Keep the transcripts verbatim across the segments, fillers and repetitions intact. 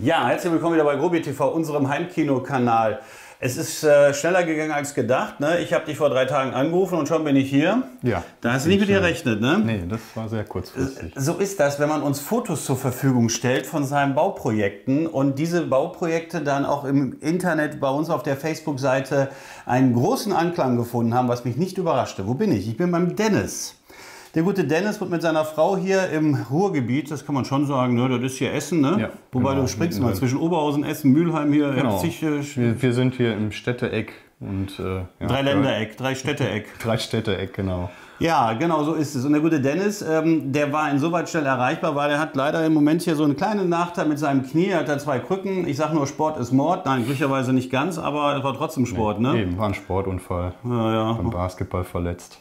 Ja, herzlich willkommen wieder bei GROBI Punkt T V, unserem Heimkino-Kanal. Es ist äh, schneller gegangen als gedacht, ne? Ich habe dich vor drei Tagen angerufen und schon bin ich hier. Ja. Da hast du nicht mit dir gerechnet, ne? Nee, das war sehr kurzfristig. So ist das, wenn man uns Fotos zur Verfügung stellt von seinen Bauprojekten und diese Bauprojekte dann auch im Internet bei uns auf der Facebook-Seite einen großen Anklang gefunden haben, was mich nicht überraschte. Wo bin ich? Ich bin beim Dennis. Der gute Dennis wird mit seiner Frau hier im Ruhrgebiet, das kann man schon sagen, ne, das ist hier Essen, ne? Ja, wobei genau, du springst mal zwischen Oberhausen, Essen, Mülheim hier. Genau. Wir, wir sind hier im Städteeck. Und, äh, ja, drei Ländereck, drei Städteeck. Drei Städteeck, genau. Ja, genau so ist es. Und der gute Dennis, ähm, der war insoweit schnell erreichbar, weil er hat leider im Moment hier so einen kleinen Nachteil mit seinem Knie. Er hat da zwei Krücken. Ich sage nur, Sport ist Mord. Nein, glücklicherweise nicht ganz, aber es war trotzdem Sport, nee, ne? Eben, war ein Sportunfall. Ja, ja. Beim Basketball verletzt.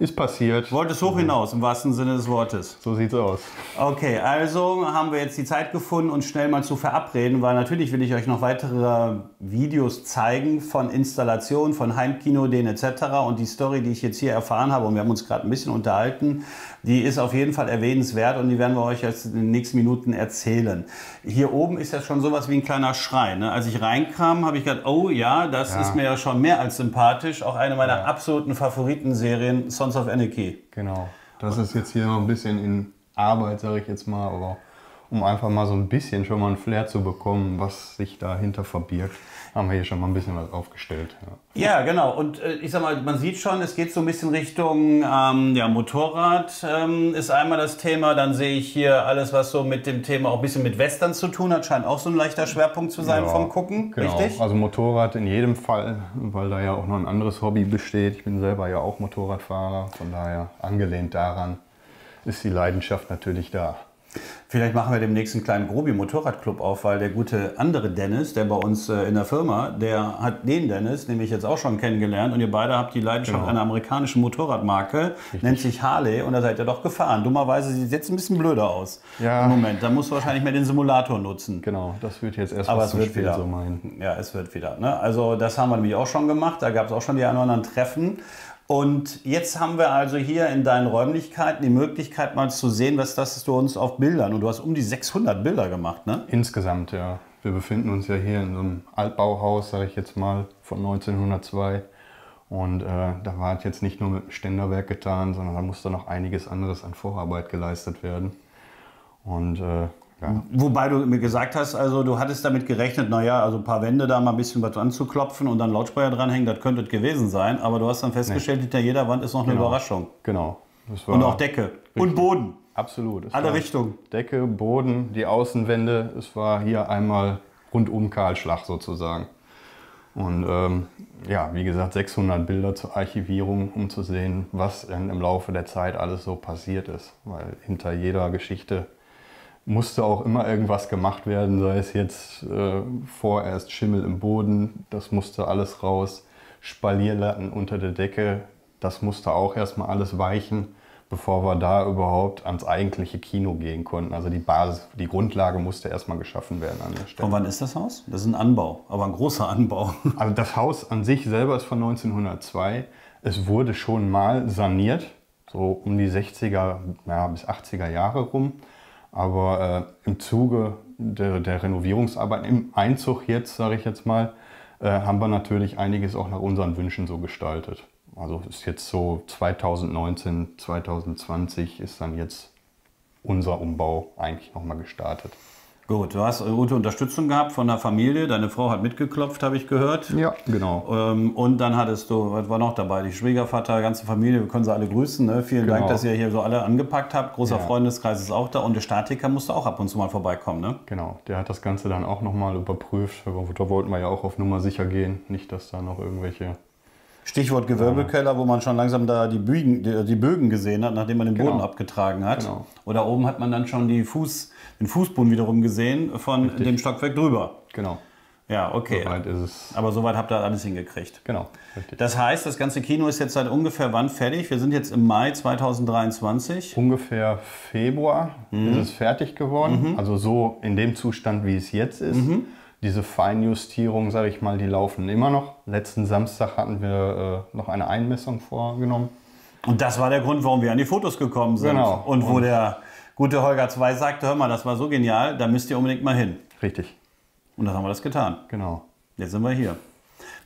Ist passiert. Wolltest hoch hinaus, im wahrsten Sinne des Wortes. So sieht's aus. Okay, also haben wir jetzt die Zeit gefunden, uns schnell mal zu verabreden, weil natürlich will ich euch noch weitere Videos zeigen von Installationen, von Heimkino, den et cetera. Und die Story, die ich jetzt hier erfahren habe, und wir haben uns gerade ein bisschen unterhalten, die ist auf jeden Fall erwähnenswert und die werden wir euch jetzt in den nächsten Minuten erzählen. Hier oben ist das schon sowas wie ein kleiner Schrei, ne? Als ich reinkam, habe ich gedacht, oh ja, das ja. ist mir ja schon mehr als sympathisch. Auch eine meiner ja. absoluten Favoritenserien, Sons of Anarchy. Genau, das ist jetzt hier noch ein bisschen in Arbeit, sage ich jetzt mal, aber um einfach mal so ein bisschen schon mal einen Flair zu bekommen, was sich dahinter verbirgt, haben wir hier schon mal ein bisschen was aufgestellt. Ja, ja genau. Und äh, ich sag mal, man sieht schon, es geht so ein bisschen Richtung ähm, ja, Motorrad ähm, ist einmal das Thema. Dann sehe ich hier alles, was so mit dem Thema auch ein bisschen mit Western zu tun hat, scheint auch so ein leichter Schwerpunkt zu sein ja, vom Gucken, genau. Richtig? Also Motorrad in jedem Fall, weil da ja auch noch ein anderes Hobby besteht. Ich bin selber ja auch Motorradfahrer, von daher angelehnt daran ist die Leidenschaft natürlich da. Vielleicht machen wir demnächst einen kleinen Grobi-Motorradclub auf, weil der gute andere Dennis, der bei uns in der Firma, der hat den Dennis, nämlich jetzt auch schon kennengelernt und ihr beide habt die Leidenschaft genau. einer amerikanischen Motorradmarke, Richtig. nennt sich Harley und da seid ihr doch gefahren. Dummerweise sieht es jetzt ein bisschen blöder aus ja. im Moment. Da musst du wahrscheinlich mehr den Simulator nutzen. Genau, das wird jetzt erst was zum Spiel so meinen. Ja, es wird wieder. Ne? Also das haben wir nämlich auch schon gemacht, da gab es auch schon die ein oder anderen Treffen. Und jetzt haben wir also hier in deinen Räumlichkeiten die Möglichkeit mal zu sehen, was das ist, du uns auf Bildern. Und du hast um die sechshundert Bilder gemacht, ne? Insgesamt, ja. Wir befinden uns ja hier in so einem Altbauhaus, sage ich jetzt mal, von neunzehnhundertzwei. Und äh, da war es jetzt nicht nur mit dem Ständerwerk getan, sondern da musste noch einiges anderes an Vorarbeit geleistet werden. Und... Äh, Ja. Wobei du mir gesagt hast, also du hattest damit gerechnet, naja, also ein paar Wände da mal ein bisschen was anzuklopfen und dann Lautsprecher dranhängen, das könnte es gewesen sein. Aber du hast dann festgestellt, nee. hinter jeder Wand ist noch eine genau. Überraschung. Genau. Das war und auch Decke richtig. Und Boden. Absolut. Es Alle Richtungen. Decke, Boden, die Außenwände. Es war hier einmal rundum Kahlschlag sozusagen. Und ähm, ja, wie gesagt, sechshundert Bilder zur Archivierung, um zu sehen, was denn im Laufe der Zeit alles so passiert ist. Weil hinter jeder Geschichte... musste auch immer irgendwas gemacht werden, sei es jetzt äh, vorerst Schimmel im Boden, das musste alles raus, Spalierlatten unter der Decke, das musste auch erstmal alles weichen, bevor wir da überhaupt ans eigentliche Kino gehen konnten. Also die Basis, die Grundlage musste erstmal geschaffen werden an der Stelle. Von wann ist das Haus? Das ist ein Anbau, aber ein großer Anbau. Also das Haus an sich selber ist von neunzehnhundertzwei. Es wurde schon mal saniert, so um die sechziger ja, bis achtziger Jahre rum. Aber äh, im Zuge der, der Renovierungsarbeiten, im Einzug jetzt, sage ich jetzt mal, äh, haben wir natürlich einiges auch nach unseren Wünschen so gestaltet. Also ist jetzt so zweitausendneunzehn, zweitausendzwanzig ist dann jetzt unser Umbau eigentlich nochmal gestartet. Gut, du hast eine gute Unterstützung gehabt von der Familie. Deine Frau hat mitgeklopft, habe ich gehört. Ja, genau. Ähm, und dann hattest du, was war noch dabei? Die Schwiegervater, ganze Familie, wir können sie alle grüßen. Ne? Vielen genau. Dank, dass ihr hier so alle angepackt habt. Großer ja. Freundeskreis ist auch da und der Statiker musste auch ab und zu mal vorbeikommen. Ne? Genau, der hat das Ganze dann auch nochmal überprüft. Da wollten wir ja auch auf Nummer sicher gehen. Nicht, dass da noch irgendwelche... Stichwort Gewölbekeller, wo man schon langsam da die Bögen, die, die Bögen gesehen hat, nachdem man den Boden genau. abgetragen hat. Genau. Oder oben hat man dann schon die Fuß, den Fußboden wiederum gesehen von Richtig. dem Stockwerk drüber. Genau. Ja, okay. Soweit ist es. Aber soweit habt ihr alles hingekriegt. Genau. Richtig. Das heißt, das ganze Kino ist jetzt seit ungefähr wann fertig? Wir sind jetzt im Mai zweitausenddreiundzwanzig. Ungefähr Februar mhm. ist es fertig geworden. Mhm. Also so in dem Zustand, wie es jetzt ist. Mhm. Diese Feinjustierungen, sage ich mal, die laufen immer noch. Letzten Samstag hatten wir äh, noch eine Einmessung vorgenommen. Und das war der Grund, warum wir an die Fotos gekommen sind. Genau. Und wo und der gute Holger zwei sagte, hör mal, das war so genial, da müsst ihr unbedingt mal hin. Richtig. Und dann haben wir das getan. Genau. Jetzt sind wir hier.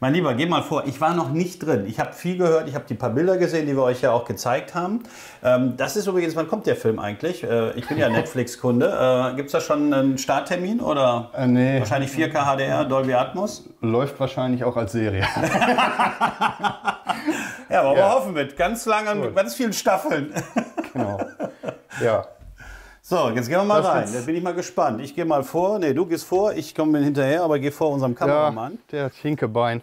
Mein Lieber, geh mal vor. Ich war noch nicht drin. Ich habe viel gehört. Ich habe die paar Bilder gesehen, die wir euch ja auch gezeigt haben. Ähm, das ist übrigens, wann kommt der Film eigentlich? Äh, ich bin ja Netflix-Kunde. Äh, Gibt es da schon einen Starttermin? Oder äh, nee. Wahrscheinlich vier K H D R, Dolby Atmos? Läuft wahrscheinlich auch als Serie. Ja, aber ja. wir hoffen mit. Ganz langen, mit ganz vielen Staffeln. Genau. Ja. So, jetzt gehen wir mal das rein. Jetzt bin ich mal gespannt. Ich gehe mal vor. Ne, du gehst vor. Ich komme hinterher, aber geh vor unserem Kameramann. Ja, der Schinkebein.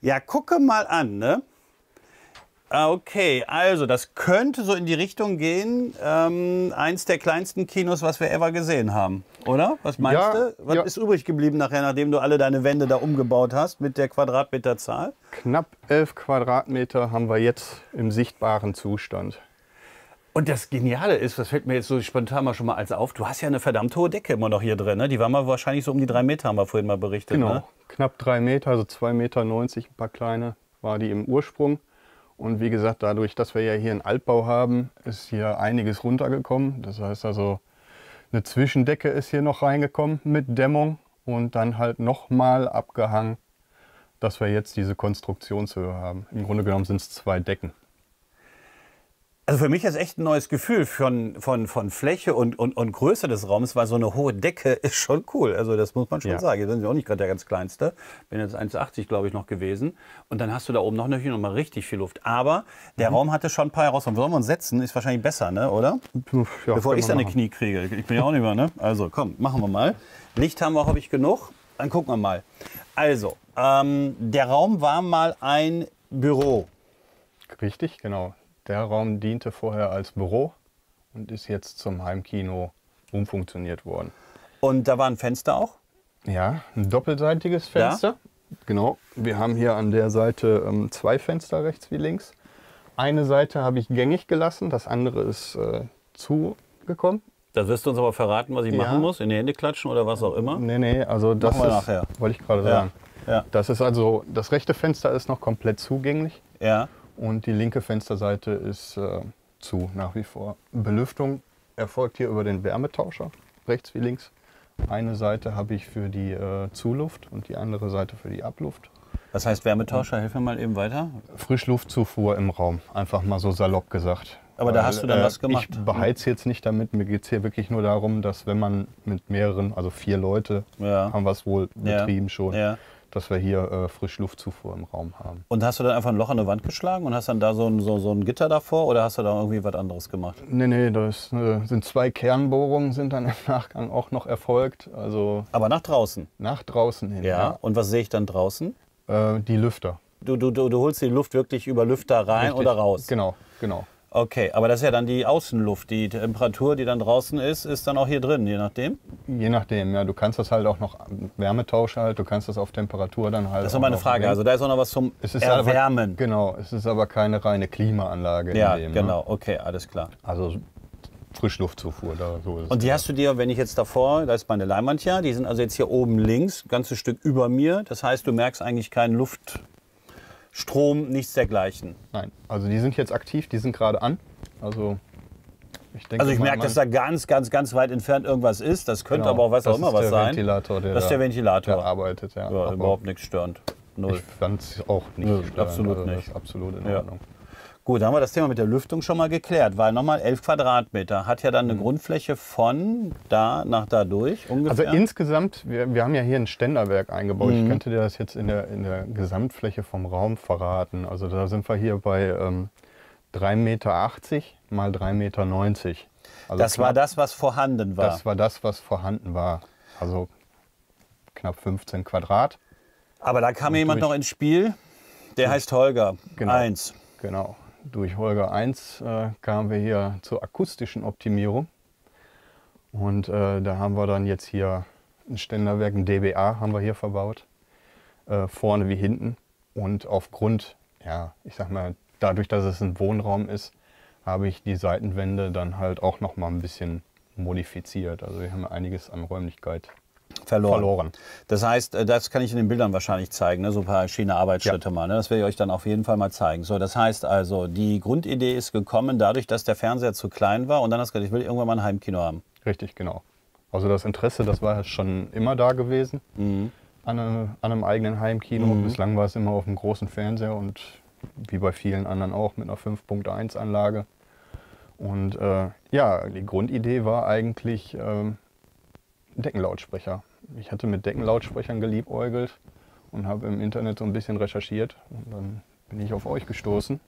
Ja, gucke mal an, ne? Okay, also das könnte so in die Richtung gehen. Ähm, eins der kleinsten Kinos, was wir ever gesehen haben, oder? Was meinst ja, du? Was ja. ist übrig geblieben nachher, nachdem du alle deine Wände da umgebaut hast mit der Quadratmeterzahl? Knapp elf Quadratmeter haben wir jetzt im sichtbaren Zustand. Und das Geniale ist, das fällt mir jetzt so spontan mal schon mal als auf, du hast ja eine verdammt hohe Decke immer noch hier drin, ne? Die war mal wahrscheinlich so um die drei Meter, haben wir vorhin mal berichtet. Genau, ne? Knapp drei Meter, also zwei Meter neunzig, ein paar kleine, war die im Ursprung. Und wie gesagt, dadurch, dass wir ja hier einen Altbau haben, ist hier einiges runtergekommen. Das heißt also, eine Zwischendecke ist hier noch reingekommen mit Dämmung und dann halt nochmal abgehangen, dass wir jetzt diese Konstruktionshöhe haben. Im Grunde genommen sind es zwei Decken. Also für mich ist echt ein neues Gefühl von, von, von Fläche und, und, und Größe des Raums, weil so eine hohe Decke ist schon cool. Also das muss man schon ja. sagen. Hier sind Sie auch nicht gerade der ganz Kleinste. Bin jetzt eins achtzig, glaube ich, noch gewesen. Und dann hast du da oben noch natürlich noch mal richtig viel Luft. Aber der mhm. Raum hatte schon ein paar Herausforderungen. Sollen wir uns setzen? Ist wahrscheinlich besser, ne? Oder? Ja, bevor ich seine Knie kriege. Ich bin ja auch nicht mehr, ne? Also komm, machen wir mal. Licht haben wir, habe ich genug. Dann gucken wir mal. Also, ähm, der Raum war mal ein Büro. Richtig, genau. Der Raum diente vorher als Büro und ist jetzt zum Heimkino umfunktioniert worden. Und da war ein Fenster auch? Ja, ein doppelseitiges Fenster. Ja? Genau. Wir haben hier an der Seite ähm, zwei Fenster, rechts wie links. Eine Seite habe ich gängig gelassen, das andere ist äh, zugekommen. Da wirst du uns aber verraten, was ich ja. machen muss, in die Hände klatschen oder was auch immer? Nee, nee, also das ist, wollte ich gerade ja. sagen. Ja. Das ist also, das rechte Fenster ist noch komplett zugänglich. Ja. Und die linke Fensterseite ist äh, zu, nach wie vor. Belüftung erfolgt hier über den Wärmetauscher, rechts wie links. Eine Seite habe ich für die äh, Zuluft und die andere Seite für die Abluft. Was heißt Wärmetauscher? Hilf mir mal eben weiter. Frischluftzufuhr im Raum, einfach mal so salopp gesagt. Aber Weil, da hast du dann äh, was gemacht? Ich beheize jetzt nicht damit, mir geht es hier wirklich nur darum, dass wenn man mit mehreren, also vier Leute, ja. haben wir es wohl betrieben ja. schon. Ja. dass wir hier äh, Frischluftzufuhr im Raum haben. Und hast du dann einfach ein Loch an der Wand geschlagen und hast dann da so ein, so, so ein Gitter davor oder hast du da irgendwie was anderes gemacht? Nee, nee, das äh, sind zwei Kernbohrungen, sind dann im Nachgang auch noch erfolgt. Also aber nach draußen? Nach draußen hin. Ja, ja. Und was sehe ich dann draußen? Äh, die Lüfter. Du, du, du, du holst die Luft wirklich über Lüfter rein Richtig. Oder raus? Genau, genau. Okay, aber das ist ja dann die Außenluft, die Temperatur, die dann draußen ist, ist dann auch hier drin, je nachdem? Je nachdem, ja. Du kannst das halt auch noch Wärmetauscher halt, du kannst das auf Temperatur dann halt. Das ist noch meine Frage, also da ist auch noch was zum es ist Erwärmen. Aber, genau, es ist aber keine reine Klimaanlage. Ja, in dem, genau, ne? Okay, alles klar. Also Frischluftzufuhr, da so ist es. Und die ja. hast du dir, wenn ich jetzt davor, da ist meine Leinwand ja, die sind also jetzt hier oben links, ein ganzes Stück über mir, das heißt, du merkst eigentlich keinen Luft. Strom, nichts dergleichen. Nein, also die sind jetzt aktiv, die sind gerade an. Also ich, denke, also ich merke, dass da ganz, ganz, ganz weit entfernt irgendwas ist. Das könnte genau, aber auch was auch immer was sein. Ventilator, der das ist der Ventilator. Der arbeitet, ja. ja überhaupt nichts störend. Null. Ich fand es auch nicht Null, störend. Absolut also nicht. Absolut in Ordnung. Ja. Gut, dann haben wir das Thema mit der Lüftung schon mal geklärt, weil nochmal elf Quadratmeter hat ja dann eine mhm. Grundfläche von da nach da durch ungefähr. Also insgesamt, wir, wir haben ja hier ein Ständerwerk eingebaut. Mhm. Ich könnte dir das jetzt in der, in der Gesamtfläche vom Raum verraten. Also da sind wir hier bei ähm, drei Meter achtzig mal drei Meter neunzig. Also das knapp, war das, was vorhanden war? Das war das, was vorhanden war. Also knapp fünfzehn Quadrat. Aber da kam jemand noch ins Spiel, der heißt Holger eins. Genau. Durch Holger eins äh, kamen wir hier zur akustischen Optimierung und äh, da haben wir dann jetzt hier ein Ständerwerk, ein D B A haben wir hier verbaut, äh, vorne wie hinten und aufgrund, ja ich sag mal, dadurch, dass es ein Wohnraum ist, habe ich die Seitenwände dann halt auch noch mal ein bisschen modifiziert, also wir haben einiges an Räumlichkeit Verloren. Verloren. Das heißt, das kann ich in den Bildern wahrscheinlich zeigen, ne? So ein paar schöne Arbeitsschritte ja. mal. Ne? Das werde ich euch dann auf jeden Fall mal zeigen. So, das heißt also, die Grundidee ist gekommen dadurch, dass der Fernseher zu klein war und dann hast du gesagt, ich will irgendwann mal ein Heimkino haben. Richtig, genau. Also das Interesse, das war schon immer da gewesen, mhm. an, eine, an einem eigenen Heimkino. Mhm. Bislang war es immer auf einem großen Fernseher und wie bei vielen anderen auch mit einer fünf Punkt eins Anlage. Und äh, ja, die Grundidee war eigentlich ähm, Deckenlautsprecher. Ich hatte mit Deckenlautsprechern geliebäugelt und habe im Internet so ein bisschen recherchiert. Und dann bin ich auf euch gestoßen.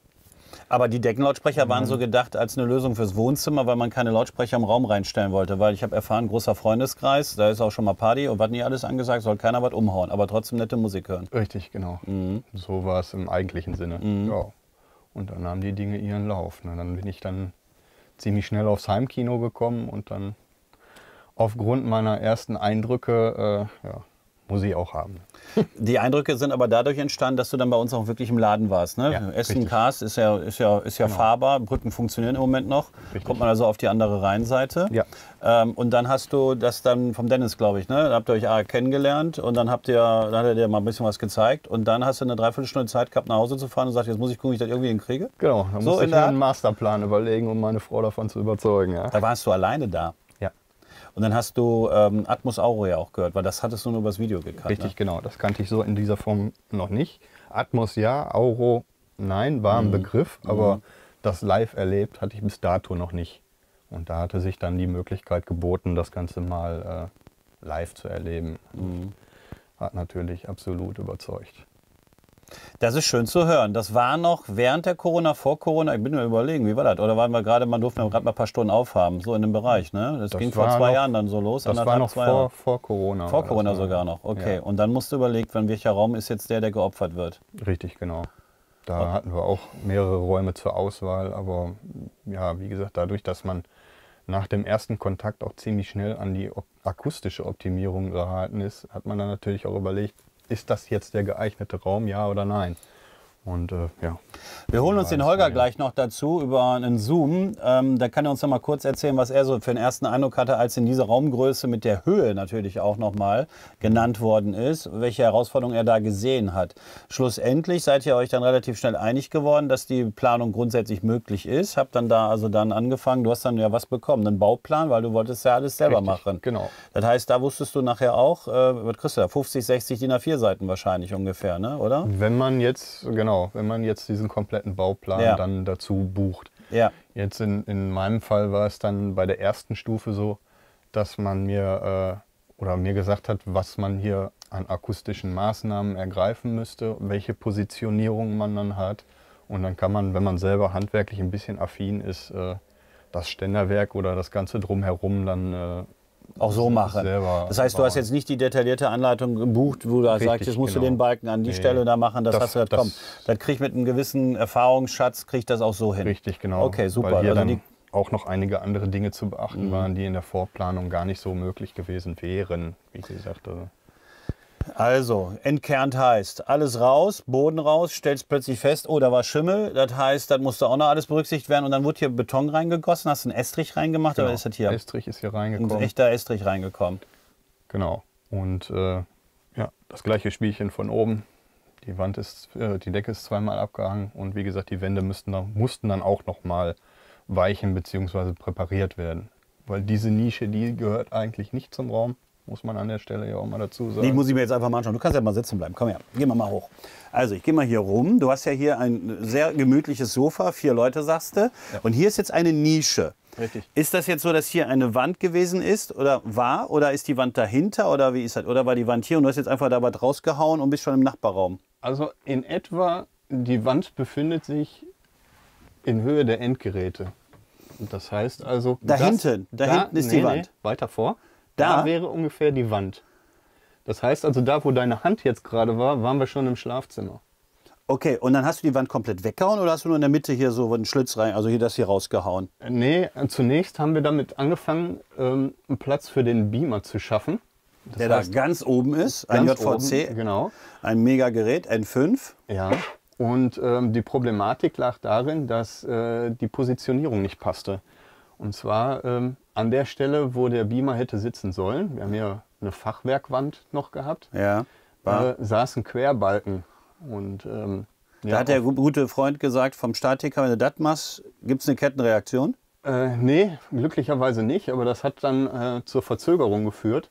Aber die Deckenlautsprecher waren so gedacht als eine Lösung fürs Wohnzimmer, weil man keine Lautsprecher im Raum reinstellen wollte. Weil ich habe erfahren, großer Freundeskreis, da ist auch schon mal Party und was nie alles angesagt, soll keiner was umhauen, aber trotzdem nette Musik hören. Richtig, genau. Mhm. So war es im eigentlichen Sinne. Mhm. Ja. Und dann haben die Dinge ihren Lauf. Na, dann bin ich dann ziemlich schnell aufs Heimkino gekommen und dann aufgrund meiner ersten Eindrücke, äh, ja, muss ich auch haben. Die Eindrücke sind aber dadurch entstanden, dass du dann bei uns auch wirklich im Laden warst. Ne? Ja, Essen, Kaarst ist ja, ist ja, ist ja genau. fahrbar, Brücken funktionieren im Moment noch. Richtig. Kommt man also auf die andere Rheinseite. Ja. Ähm, und dann hast du das dann vom Dennis, glaube ich, ne? Dann habt ihr euch A kennengelernt und dann, habt ihr, dann hat er dir mal ein bisschen was gezeigt. Und dann hast du eine Dreiviertelstunde Zeit gehabt, nach Hause zu fahren und sagst, jetzt muss ich gucken, wie ich das irgendwie hinkriege. Genau, da so muss ich mir einen Masterplan überlegen, um meine Frau davon zu überzeugen. Ja. Da warst du alleine da. Und dann hast du ähm, Atmos Auro ja auch gehört, weil das hattest du nur übers Video gekannt. Richtig, ne? Genau. Das kannte ich so in dieser Form noch nicht. Atmos ja, Auro nein, war ein mhm. Begriff, aber mhm. das live erlebt hatte ich bis dato noch nicht. Und da hatte sich dann die Möglichkeit geboten, das Ganze mal äh, live zu erleben. Mhm. Hat natürlich absolut überzeugt. Das ist schön zu hören. Das war noch während der Corona, vor Corona. Ich bin mir überlegen, wie war das? Oder waren wir gerade, man durfte gerade mal ein paar Stunden aufhaben, so in dem Bereich, ne? Das, das ging vor zwei noch, Jahren dann so los. Das war noch vor, vor Corona. Vor Corona also, sogar noch, okay. Ja. Und dann musst du überlegen, welcher Raum ist jetzt der, der geopfert wird? Richtig, genau. Da okay. hatten wir auch mehrere Räume zur Auswahl, aber ja, wie gesagt, dadurch, dass man nach dem ersten Kontakt auch ziemlich schnell an die akustische Optimierung geraten ist, hat man dann natürlich auch überlegt, ist das jetzt der geeignete Raum, ja oder nein? Und, äh, ja. Wir holen uns den Holger gleich noch dazu über einen Zoom. Ähm, da kann er uns noch mal kurz erzählen, was er so für den ersten Eindruck hatte, als in dieser Raumgröße mit der Höhe natürlich auch noch mal genannt worden ist, welche Herausforderungen er da gesehen hat. Schlussendlich seid ihr euch dann relativ schnell einig geworden, dass die Planung grundsätzlich möglich ist. Habt dann da also dann angefangen, du hast dann ja was bekommen, einen Bauplan, weil du wolltest ja alles selber Richtig, machen. Genau. Das heißt, da wusstest du nachher auch, äh, was kriegst du da, fünfzig, sechzig D I N A vier Seiten wahrscheinlich ungefähr, ne? Oder? Wenn man jetzt, genau, wenn man jetzt diesen kompletten Bauplan ja. dann dazu bucht. Ja. Jetzt in, in meinem Fall war es dann bei der ersten Stufe so, dass man mir äh, oder mir gesagt hat, was man hier an akustischen Maßnahmen ergreifen müsste, welche Positionierung man dann hat. Und dann kann man, wenn man selber handwerklich ein bisschen affin ist, äh, das Ständerwerk oder das Ganze drumherum dann äh, auch so machen. Das heißt, du hast jetzt nicht die detaillierte Anleitung gebucht, wo du Richtig, sagst, jetzt musst genau. du den Balken an die nee. Stelle da machen, das, das hast du das, das kommen. Das kriegt mit einem gewissen Erfahrungsschatz, kriegt das auch so hin. Richtig, genau. Okay, super. Weil hier also dann auch noch einige andere Dinge zu beachten mhm. waren, die in der Vorplanung gar nicht so möglich gewesen wären, wie gesagt. Also Also, entkernt heißt, alles raus, Boden raus, stellst plötzlich fest, oh, da war Schimmel, das heißt, das musste auch noch alles berücksichtigt werden und dann wurde hier Beton reingegossen, hast du einen Estrich reingemacht genau. oder ist das hier? Estrich ist hier reingekommen. Ein echter Estrich reingekommen. Genau. Und äh, ja, das gleiche Spielchen von oben. Die Wand ist, äh, die Decke ist zweimal abgehangen und wie gesagt, die Wände müssten, mussten dann auch nochmal weichen bzw. präpariert werden. Weil diese Nische, die gehört eigentlich nicht zum Raum. Muss man an der Stelle ja auch mal dazu sagen. Die muss ich mir jetzt einfach mal anschauen. Du kannst ja mal sitzen bleiben. Komm her, gehen wir mal hoch. Also ich gehe mal hier rum. Du hast ja hier ein sehr gemütliches Sofa, vier Leute sagst du. Ja. Und hier ist jetzt eine Nische. Richtig. Ist das jetzt so, dass hier eine Wand gewesen ist oder war? Oder ist die Wand dahinter oder wie ist das? Oder war die Wand hier und du hast jetzt einfach da was rausgehauen und bist schon im Nachbarraum? Also in etwa, die Wand befindet sich in Höhe der Endgeräte. Das heißt also... Da hinten, da hinten ist die Wand. Weiter vor. Da? Da wäre ungefähr die Wand. Das heißt also, da wo deine Hand jetzt gerade war, waren wir schon im Schlafzimmer. Okay, und dann hast du die Wand komplett weggehauen oder hast du nur in der Mitte hier so einen Schlitz rein, also hier das hier rausgehauen? Nee, zunächst haben wir damit angefangen, ähm, einen Platz für den Beamer zu schaffen. Das der heißt, da ganz oben ist, ganz ein J V C, oben, genau. Ein Megagerät, N fünf. Ja, und ähm, die Problematik lag darin, dass äh, die Positionierung nicht passte. Und zwar ähm, an der Stelle, wo der Beamer hätte sitzen sollen, wir haben hier eine Fachwerkwand noch gehabt, ja, war. Äh, saß ein Querbalken. Und, ähm, da ja, hat der gute Freund gesagt, vom Statiker, wenn du das machst, gibt es eine Kettenreaktion? Äh, nee, glücklicherweise nicht, aber das hat dann äh, zur Verzögerung geführt,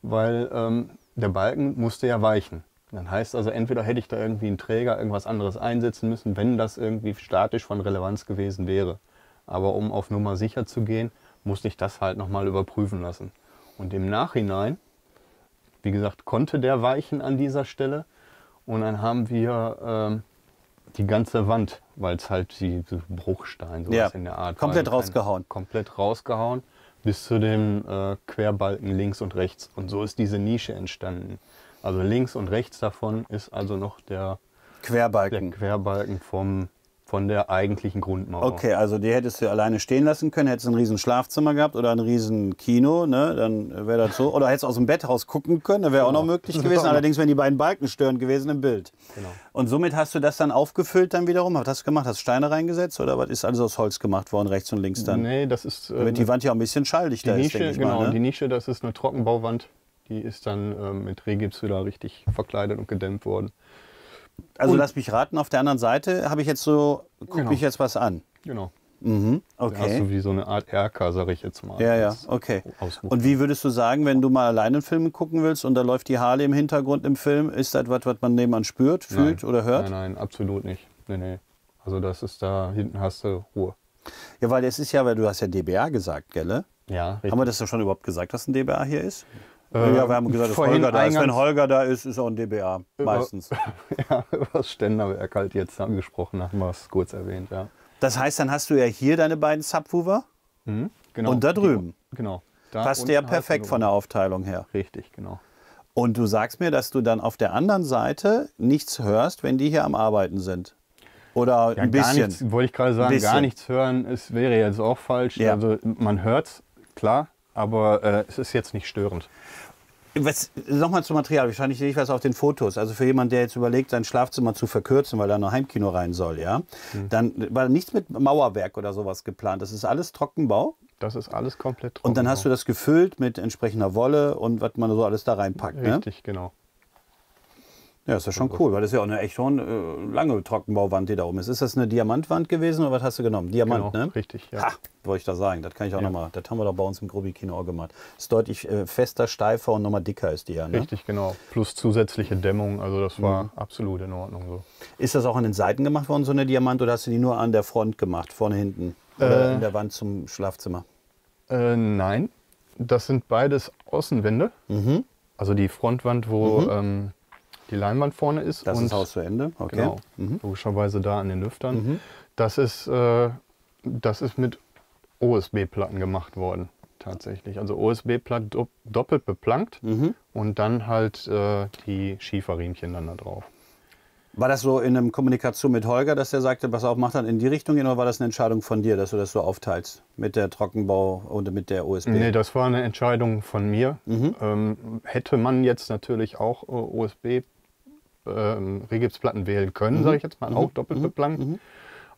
weil ähm, der Balken musste ja weichen. Dann heißt also, entweder hätte ich da irgendwie einen Träger, irgendwas anderes einsetzen müssen, wenn das irgendwie statisch von Relevanz gewesen wäre. Aber um auf Nummer sicher zu gehen, musste ich das halt nochmal überprüfen lassen. Und im Nachhinein, wie gesagt, konnte der weichen an dieser Stelle. Und dann haben wir ähm, die ganze Wand, weil es halt die, die Bruchstein, sowas ja, in der Art komplett war, rausgehauen. Komplett rausgehauen bis zu dem äh, Querbalken links und rechts. Und so ist diese Nische entstanden. Also links und rechts davon ist also noch der Querbalken, der Querbalken vom, von der eigentlichen Grundmauer. Okay, also die hättest du alleine stehen lassen können, hättest ein riesen Schlafzimmer gehabt oder ein riesen Kino, ne? Dann wäre das so. Oder hättest aus dem Bett raus gucken können, das wäre genau auch noch möglich gewesen. Allerdings wären die beiden Balken störend gewesen im Bild. Genau. Und somit hast du das dann aufgefüllt dann wiederum? Hast du das gemacht? Hast du Steine reingesetzt oder was ist alles aus Holz gemacht worden, rechts und links dann? Nee, das ist... Damit äh, die Wand ja auch ein bisschen schalldicht da ist, denke ich mal, genau, ne? Die Nische, das ist eine Trockenbauwand. Die ist dann ähm, mit Regips wieder richtig verkleidet und gedämmt worden. Also und lass mich raten, auf der anderen Seite habe ich jetzt so, guck genau. mich jetzt was an. Genau. Mhm, okay. Da hast du wie so eine Art Erker, sage ich jetzt mal. Ja, ja, okay. Ausbuch. Und wie würdest du sagen, wenn du mal alleine Filme gucken willst und da läuft die Harley im Hintergrund im Film, ist das was, was man nebenan spürt, fühlt nein. oder hört? Nein, nein, absolut nicht. Nee, nee. Also das ist da, hinten hast du Ruhe. Ja, weil das ist ja, weil du hast ja D B A gesagt, gell? Ja, richtig. Haben wir das ja schon überhaupt gesagt, dass ein D B A hier ist? Ja, wir haben gesagt, dass Holger da ist. Wenn Holger da ist, ist auch ein D B A, meistens. Ja, über das Ständerwerk halt jetzt haben gesprochen, haben wir es kurz erwähnt, ja. Das heißt, dann hast du ja hier deine beiden Subwoofer mhm, genau. und da drüben. Genau. Da passt ja perfekt von der Aufteilung her. Richtig, genau. Und du sagst mir, dass du dann auf der anderen Seite nichts hörst, wenn die hier am Arbeiten sind. Oder ja, ein bisschen. Gar nichts, wollte ich gerade sagen, gar nichts hören, es wäre jetzt auch falsch. Ja. Also man hört es, klar. Aber äh, es ist jetzt nicht störend. Nochmal zum Material. Wahrscheinlich sehe ich was auf den Fotos. Also für jemanden, der jetzt überlegt, sein Schlafzimmer zu verkürzen, weil da noch Heimkino rein soll, ja? Hm. Dann war nichts mit Mauerwerk oder sowas geplant. Das ist alles Trockenbau? Das ist alles komplett Trockenbau. Und dann hast du das gefüllt mit entsprechender Wolle und was man so alles da reinpackt, richtig, ne? Genau. Ja, ist ja schon cool, weil das ist ja auch eine echt schon äh, lange Trockenbauwand, die da oben ist. Ist das eine Diamantwand gewesen oder was hast du genommen? Diamant, genau, ne? Richtig, ja. Ha, wollte ich da sagen, das kann ich auch ja. nochmal, das haben wir doch bei uns im GROBI.Kino auch gemacht. Ist deutlich äh, fester, steifer und nochmal dicker ist die ja, ne? Richtig, genau. Plus zusätzliche Dämmung, also das war mhm. absolut in Ordnung so. Ist das auch an den Seiten gemacht worden, so eine Diamant, oder hast du die nur an der Front gemacht, vorne hinten? Oder äh, in der Wand zum Schlafzimmer? Äh, nein, das sind beides Außenwände. Mhm. Also die Frontwand, wo... Mhm. Ähm, die Leinwand vorne ist. Das und ist Haus zu Ende. Okay. Genau, mhm. logischerweise da an den Lüftern. Mhm. Das ist, äh, das ist mit O S B-Platten gemacht worden, tatsächlich. Also O S B-Platten do doppelt beplankt mhm. und dann halt äh, die Schieferriemchen dann da drauf. War das so in einer Kommunikation mit Holger, dass er sagte, pass auf, mach dann in die Richtung hin, oder war das eine Entscheidung von dir, dass du das so aufteilst mit der Trockenbau und mit der O S B? Nee, das war eine Entscheidung von mir. Mhm. Ähm, hätte man jetzt natürlich auch äh, O S B Ähm, Regipsplatten wählen können, mhm. sage ich jetzt mal, mhm. auch doppelt mhm. beplankt. Mhm.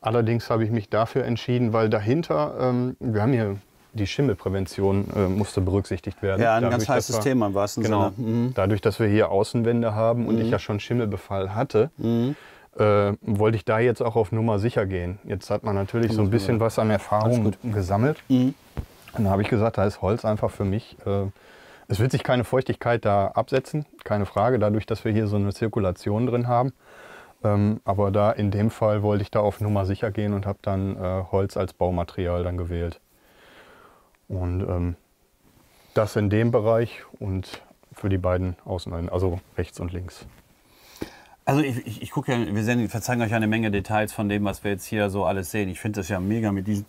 Allerdings habe ich mich dafür entschieden, weil dahinter, ähm, wir haben hier die Schimmelprävention, äh, musste berücksichtigt werden. Ja, ein dadurch, ganz heißes wir, Thema im wahrsten genau, Sinne. Mhm. Dadurch, dass wir hier Außenwände haben und mhm. ich ja schon Schimmelbefall hatte, mhm. äh, wollte ich da jetzt auch auf Nummer sicher gehen. Jetzt hat man natürlich das so ein bisschen was an Erfahrung gesammelt. Mhm. Und da habe ich gesagt, da ist Holz einfach für mich... Äh, Es wird sich keine Feuchtigkeit da absetzen, keine Frage, dadurch, dass wir hier so eine Zirkulation drin haben. Ähm, aber da in dem Fall wollte ich da auf Nummer sicher gehen und habe dann äh, Holz als Baumaterial dann gewählt. Und ähm, das in dem Bereich und für die beiden Außenwände, also rechts und links. Also ich, ich, ich gucke ja, wir, sehen, wir zeigen euch eine Menge Details von dem, was wir jetzt hier so alles sehen. Ich finde das ja mega mit diesen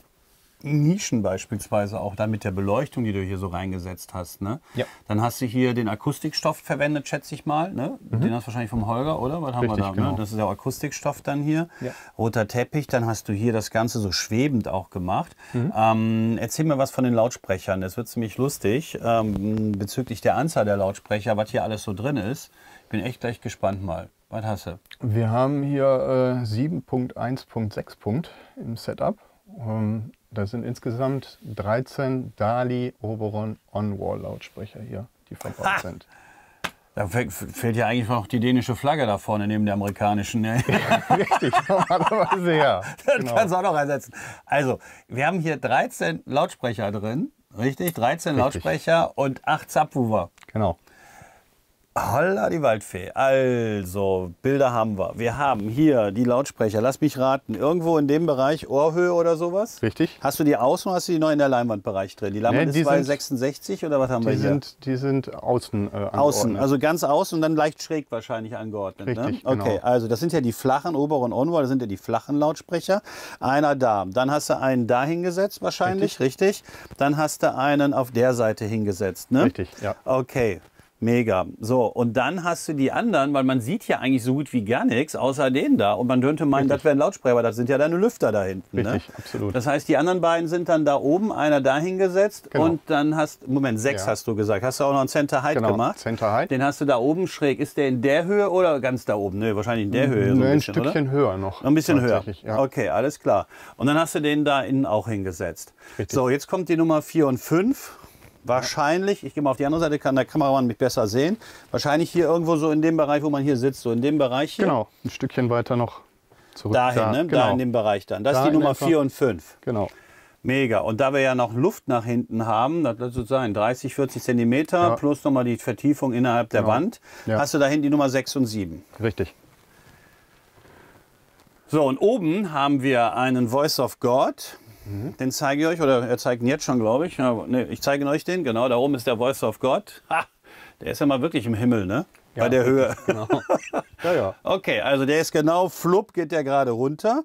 Nischen beispielsweise auch dann mit der Beleuchtung, die du hier so reingesetzt hast, ne? Ja. Dann hast du hier den Akustikstoff verwendet, schätze ich mal, ne? Mhm. Den hast du wahrscheinlich vom Holger, oder? Was haben Richtig, wir da? Genau. Ne? Das ist der Akustikstoff dann hier. Ja. Roter Teppich, dann hast du hier das Ganze so schwebend auch gemacht. Mhm. Ähm, erzähl mir was von den Lautsprechern. Das wird ziemlich lustig ähm, bezüglich der Anzahl der Lautsprecher, was hier alles so drin ist. Ich bin echt gleich gespannt mal. Was hast du? Wir haben hier äh, sieben Punkt eins Punkt sechs Punkt im Setup. Ähm, Das sind insgesamt dreizehn DALI Oberon On-Wall-Lautsprecher hier, die verbaut sind. Da fehlt ja eigentlich noch die dänische Flagge da vorne neben der amerikanischen. Ja, richtig, normalerweise ja. Das genau. Kannst du auch noch einsetzen. Also, wir haben hier dreizehn Lautsprecher drin, richtig? dreizehn richtig. Lautsprecher und acht Subwoofer. Genau. Holla die Waldfee. Also, Bilder haben wir. Wir haben hier die Lautsprecher. Lass mich raten, irgendwo in dem Bereich Ohrhöhe oder sowas? Richtig. Hast du die außen oder hast du die noch in der Leinwandbereich drin? Die Leinwand nee, ist zwei Komma sechsundsechzig oder was haben die wir hier? Sind, die sind außen äh, angeordnet. Außen, also ganz außen und dann leicht schräg wahrscheinlich angeordnet. Richtig, ne? Okay, genau. Also das sind ja die flachen, oberen Onwall, das sind ja die flachen Lautsprecher. Einer da. Dann hast du einen da hingesetzt wahrscheinlich, richtig. richtig. Dann hast du einen auf der Seite hingesetzt, ne? Richtig, ja. Okay. Mega. So, und dann hast du die anderen, weil man sieht ja eigentlich so gut wie gar nichts, außer den da. Und man könnte meinen, richtig. Das wären Lautsprecher, aber das sind ja deine Lüfter da hinten. Richtig, ne? Absolut. Das heißt, die anderen beiden sind dann da oben, einer da hingesetzt genau. Und dann hast, Moment, sechs ja. Hast du gesagt. Hast du auch noch einen Center Height genau. Gemacht? Center Height. Den hast du da oben schräg. Ist der in der Höhe oder ganz da oben? Nö, wahrscheinlich in der Höhe. Nö, so ein, ein bisschen, Stückchen oder? Höher noch. Ein bisschen höher. Ja. Okay, alles klar. Und dann hast du den da innen auch hingesetzt. Richtig. So, jetzt kommt die Nummer vier und fünf. Wahrscheinlich, ich gehe mal auf die andere Seite, kann der Kameramann mich besser sehen. Wahrscheinlich hier irgendwo so in dem Bereich, wo man hier sitzt, so in dem Bereich hier. Genau, ein Stückchen weiter noch zurück. Dahin, da, ne? Genau. Da in dem Bereich dann. Das da ist die Nummer vier und fünf. Genau. Mega. Und da wir ja noch Luft nach hinten haben, das wird sozusagen dreißig, vierzig Zentimeter ja. Plus nochmal die Vertiefung innerhalb genau. Der Wand, ja. Hast du dahin die Nummer sechs und sieben. Richtig. So, und oben haben wir einen Voice of God. Den zeige ich euch, oder er zeigt ihn jetzt schon, glaube ich. Ja, nee, ich zeige ihn euch den, genau, da oben ist der Voice of God. Ha, der ist ja mal wirklich im Himmel, ne? Ja, bei der Höhe. Genau. Ja, ja. Okay, also der ist genau, flupp geht der gerade runter.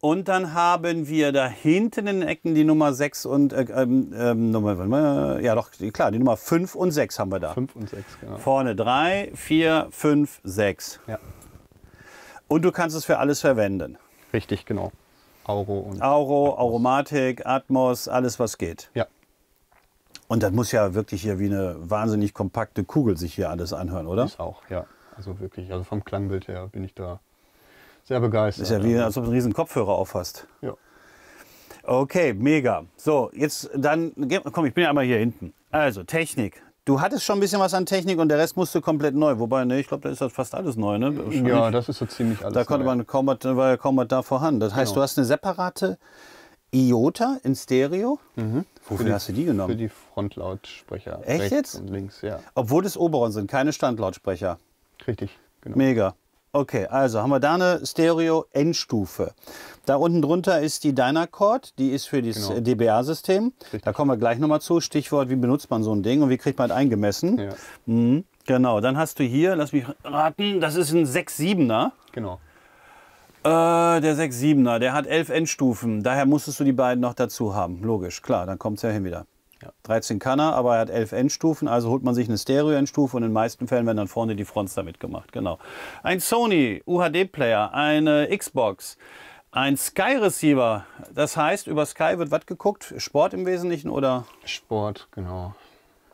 Und dann haben wir da hinten in den Ecken die Nummer sechs und, äh, ähm, Nummer, ja doch, klar, die Nummer fünf und sechs haben wir da. fünf und sechs, genau. Vorne drei, vier, fünf, sechs. Ja. Und du kannst es für alles verwenden. Richtig, genau. Auro, und Auro, Aromatik, Atmos, alles was geht. Ja. Und das muss ja wirklich hier wie eine wahnsinnig kompakte Kugel sich hier alles anhören, oder? Ist auch, ja. Also wirklich, also vom Klangbild her bin ich da sehr begeistert. Ist ja wie, als ob du einen riesen Kopfhörer auffasst. Ja. Okay, mega. So, jetzt dann, komm, ich bin ja einmal hier hinten. Also, Technik. Du hattest schon ein bisschen was an Technik und der Rest musste komplett neu. Wobei, ne, ich glaube, da ist das fast alles neu, ne? Ja, das ist so ziemlich alles neu. Da konnte man kaum, war ja kaum was da vorhanden. Das heißt, genau. Du hast eine separate I O T A in Stereo. Mhm. Wofür die, hast du die genommen? Für die Frontlautsprecher. Echt jetzt? Und links, ja. Obwohl es Oberon sind, keine Standlautsprecher. Richtig, genau. Mega. Okay, also haben wir da eine Stereo-Endstufe. Da unten drunter ist die Dynacord, die ist für das genau. D B A-System. Da kommen wir gleich nochmal zu. Stichwort, wie benutzt man so ein Ding und wie kriegt man das eingemessen? Ja. Mhm, genau, dann hast du hier, lass mich raten, das ist ein sechs Komma siebener. Genau. Äh, der sechs Komma siebener, der hat elf Endstufen. Daher musstest du die beiden noch dazu haben. Logisch, klar, dann kommt es ja hin wieder. Ja. dreizehn kann er, aber er hat elf Endstufen, also holt man sich eine Stereo-Endstufe und in den meisten Fällen werden dann vorne die Fronts damit gemacht. Genau. Ein Sony U H D-Player, eine Xbox, ein Sky-Receiver. Das heißt, über Sky wird was geguckt? Sport im Wesentlichen oder? Sport, genau.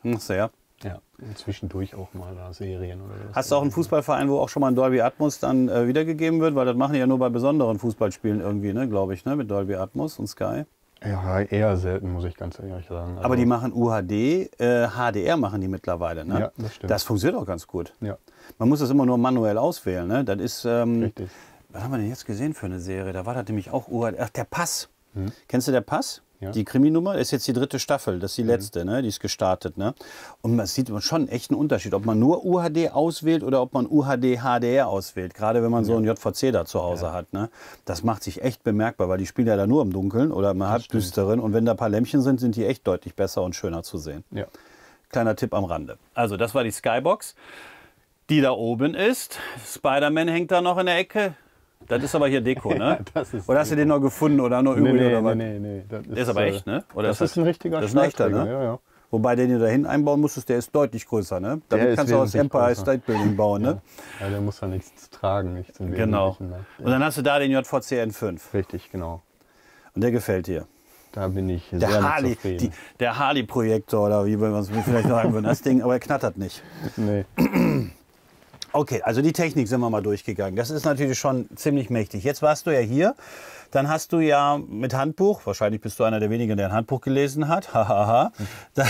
Ach sehr. Ja, zwischendurch auch mal da Serien oder was. Hast du auch einen Fußballverein, wo auch schon mal ein Dolby Atmos dann äh, wiedergegeben wird? Weil das machen die ja nur bei besonderen Fußballspielen irgendwie, ne, glaube ich, ne, mit Dolby Atmos und Sky. Ja, eher selten, muss ich ganz ehrlich sagen. Also aber die machen U H D, äh, H D R machen die mittlerweile, ne? Ja, das stimmt. Das funktioniert auch ganz gut. Ja. Man muss das immer nur manuell auswählen, ne? Das ist, ähm, richtig. Was haben wir denn jetzt gesehen für eine Serie? Da war das nämlich auch U H D. Ach, der Pass. Hm? Kennst du der Pass? Ja. Die Kriminummer ist jetzt die dritte Staffel, das ist die letzte, ne? Die ist gestartet. Ne? Und man sieht schon echt einen Unterschied, ob man nur U H D auswählt oder ob man U H D H D R auswählt. Gerade wenn man so einen J V C da zu Hause ja. Hat. Ne? Das macht sich echt bemerkbar, weil die spielen ja da nur im Dunkeln oder im Halbdüsteren. Und wenn da ein paar Lämpchen sind, sind die echt deutlich besser und schöner zu sehen. Ja. Kleiner Tipp am Rande. Also das war die Skybox, die da oben ist. Spider-Man hängt da noch in der Ecke. Das ist aber hier Deko, ne? Ja, das ist oder hast du den noch gefunden oder noch übrig? Nee, nee, oder was? Nee, nee, nee. Das ist, der ist aber echt, ne? Oder das ist, das, ist ein richtiger das ist ein echter, ne? Ja, ja. Wobei, den du da hinten einbauen musstest, der ist deutlich größer, ne? Damit kannst du auch das Empire State Building bauen, ne? Ja, ja der muss da nichts tragen, nichts im genau. Wesentlichen. Ne? Ja. Und dann hast du da den J V C N fünf. Richtig, genau. Und der gefällt dir? Da bin ich sehr der Harley, die, der Harley-Projektor, oder wie man es vielleicht sagen würde, das Ding, aber er knattert nicht. Nee. Okay, also die Technik sind wir mal durchgegangen. Das ist natürlich schon ziemlich mächtig. Jetzt warst du ja hier, dann hast du ja mit Handbuch, wahrscheinlich bist du einer der wenigen, der ein Handbuch gelesen hat, hahaha. Dann,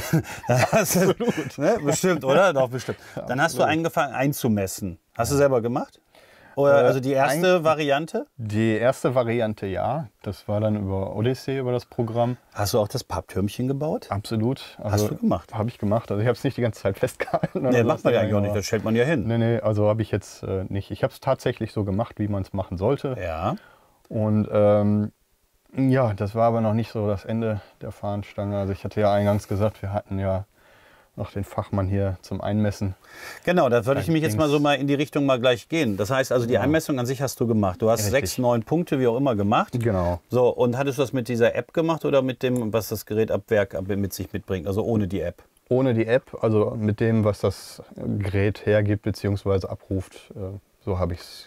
dann hast du, absolut. Ne, bestimmt, oder? Doch, bestimmt. Dann hast du angefangen einzumessen. Hast du selber gemacht? Oder, also die erste ein, Variante? Die erste Variante, ja. Das war dann über Odyssey, über das Programm. Hast du auch das Papptürmchen gebaut? Absolut. Also hast du gemacht? Habe ich gemacht. Also ich habe es nicht die ganze Zeit festgehalten. Nee, macht man ja eigentlich auch nicht. Das stellt man ja hin. Nee, nee, also habe ich jetzt äh, nicht. Ich habe es tatsächlich so gemacht, wie man es machen sollte. Ja. Und ähm, ja, das war aber noch nicht so das Ende der Fahnenstange. Also ich hatte ja eingangs gesagt, wir hatten ja noch den Fachmann hier zum Einmessen. Genau, da würde ich mich jetzt mal so mal in die Richtung mal gleich gehen. Das heißt also, die ja. Einmessung an sich hast du gemacht. Du hast Richtig. sechs, neun Punkte, wie auch immer, gemacht. Genau. So, und hattest du das mit dieser App gemacht oder mit dem, was das Gerät ab Werk mit sich mitbringt, also ohne die App? Ohne die App, also mit dem, was das Gerät hergibt bzw. abruft, so habe ich es.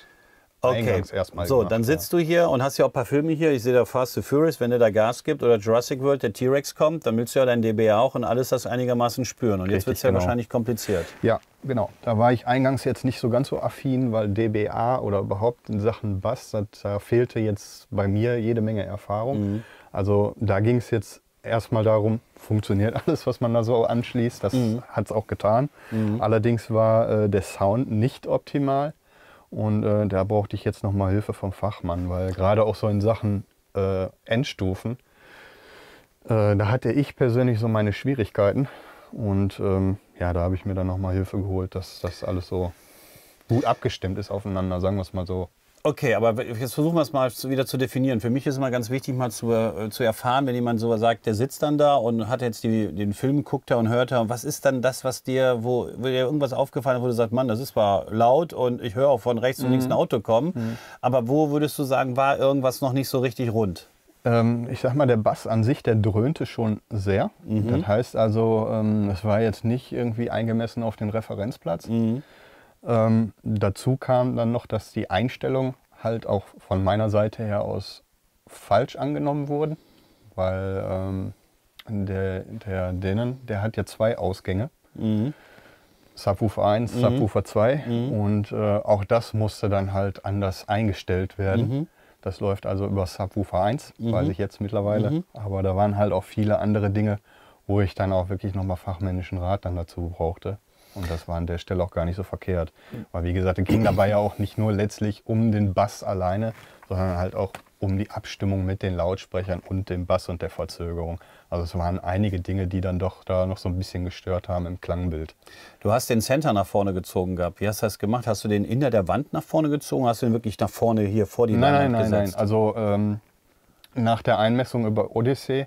Okay, erstmal so, gemacht, dann sitzt ja. du hier und hast ja auch ein paar Filme hier. Ich sehe da Fast and Furious, wenn der da Gas gibt, oder Jurassic World, der T-Rex kommt, dann willst du ja dein D B A auch und alles das einigermaßen spüren. Und Richtig, jetzt wird es ja genau. wahrscheinlich kompliziert. Ja, genau. Da war ich eingangs jetzt nicht so ganz so affin, weil D B A oder überhaupt in Sachen Bass, da fehlte jetzt bei mir jede Menge Erfahrung. Mhm. Also da ging es jetzt erstmal darum, funktioniert alles, was man da so anschließt. Das mhm. hat es auch getan. Mhm. Allerdings war äh, der Sound nicht optimal. Und äh, da brauchte ich jetzt nochmal Hilfe vom Fachmann, weil gerade auch so in Sachen äh, Endstufen, äh, da hatte ich persönlich so meine Schwierigkeiten. Und ähm, ja, da habe ich mir dann nochmal Hilfe geholt, dass das alles so gut abgestimmt ist aufeinander, sagen wir es mal so. Okay, aber jetzt versuchen wir es mal wieder zu definieren. Für mich ist es mal ganz wichtig, mal zu, äh, zu erfahren, wenn jemand so sagt, der sitzt dann da und hat jetzt die, den Film, guckt da und hört da. Und was ist dann das, was dir, wo, wo dir irgendwas aufgefallen ist, wo du sagst, Mann, das ist zwar laut und ich höre auch von rechts mhm. und links ein Auto kommen. Mhm. Aber wo würdest du sagen, war irgendwas noch nicht so richtig rund? Ähm, ich sag mal, der Bass an sich, der dröhnte schon sehr. Mhm. Das heißt also, ähm, das war jetzt nicht irgendwie eingemessen auf den Referenzplatz. Mhm. Ähm, dazu kam dann noch, dass die Einstellungen halt auch von meiner Seite her aus falsch angenommen wurden, weil ähm, der, der Denon, der hat ja zwei Ausgänge, mhm. Subwoofer eins, mhm. Subwoofer zwei mhm. und äh, auch das musste dann halt anders eingestellt werden. Mhm. Das läuft also über Subwoofer eins, mhm. weiß ich jetzt mittlerweile, mhm. aber da waren halt auch viele andere Dinge, wo ich dann auch wirklich nochmal fachmännischen Rat dann dazu brauchte. Und das war an der Stelle auch gar nicht so verkehrt. Weil wie gesagt, es ging dabei ja auch nicht nur letztlich um den Bass alleine, sondern halt auch um die Abstimmung mit den Lautsprechern und dem Bass und der Verzögerung. Also es waren einige Dinge, die dann doch da noch so ein bisschen gestört haben im Klangbild. Du hast den Center nach vorne gezogen gehabt. Wie hast du das gemacht? Hast du den hinter der Wand nach vorne gezogen? Hast du den wirklich nach vorne hier vor die Wand gesetzt? Nein, nein, nein. Also ähm, nach der Einmessung über Odyssey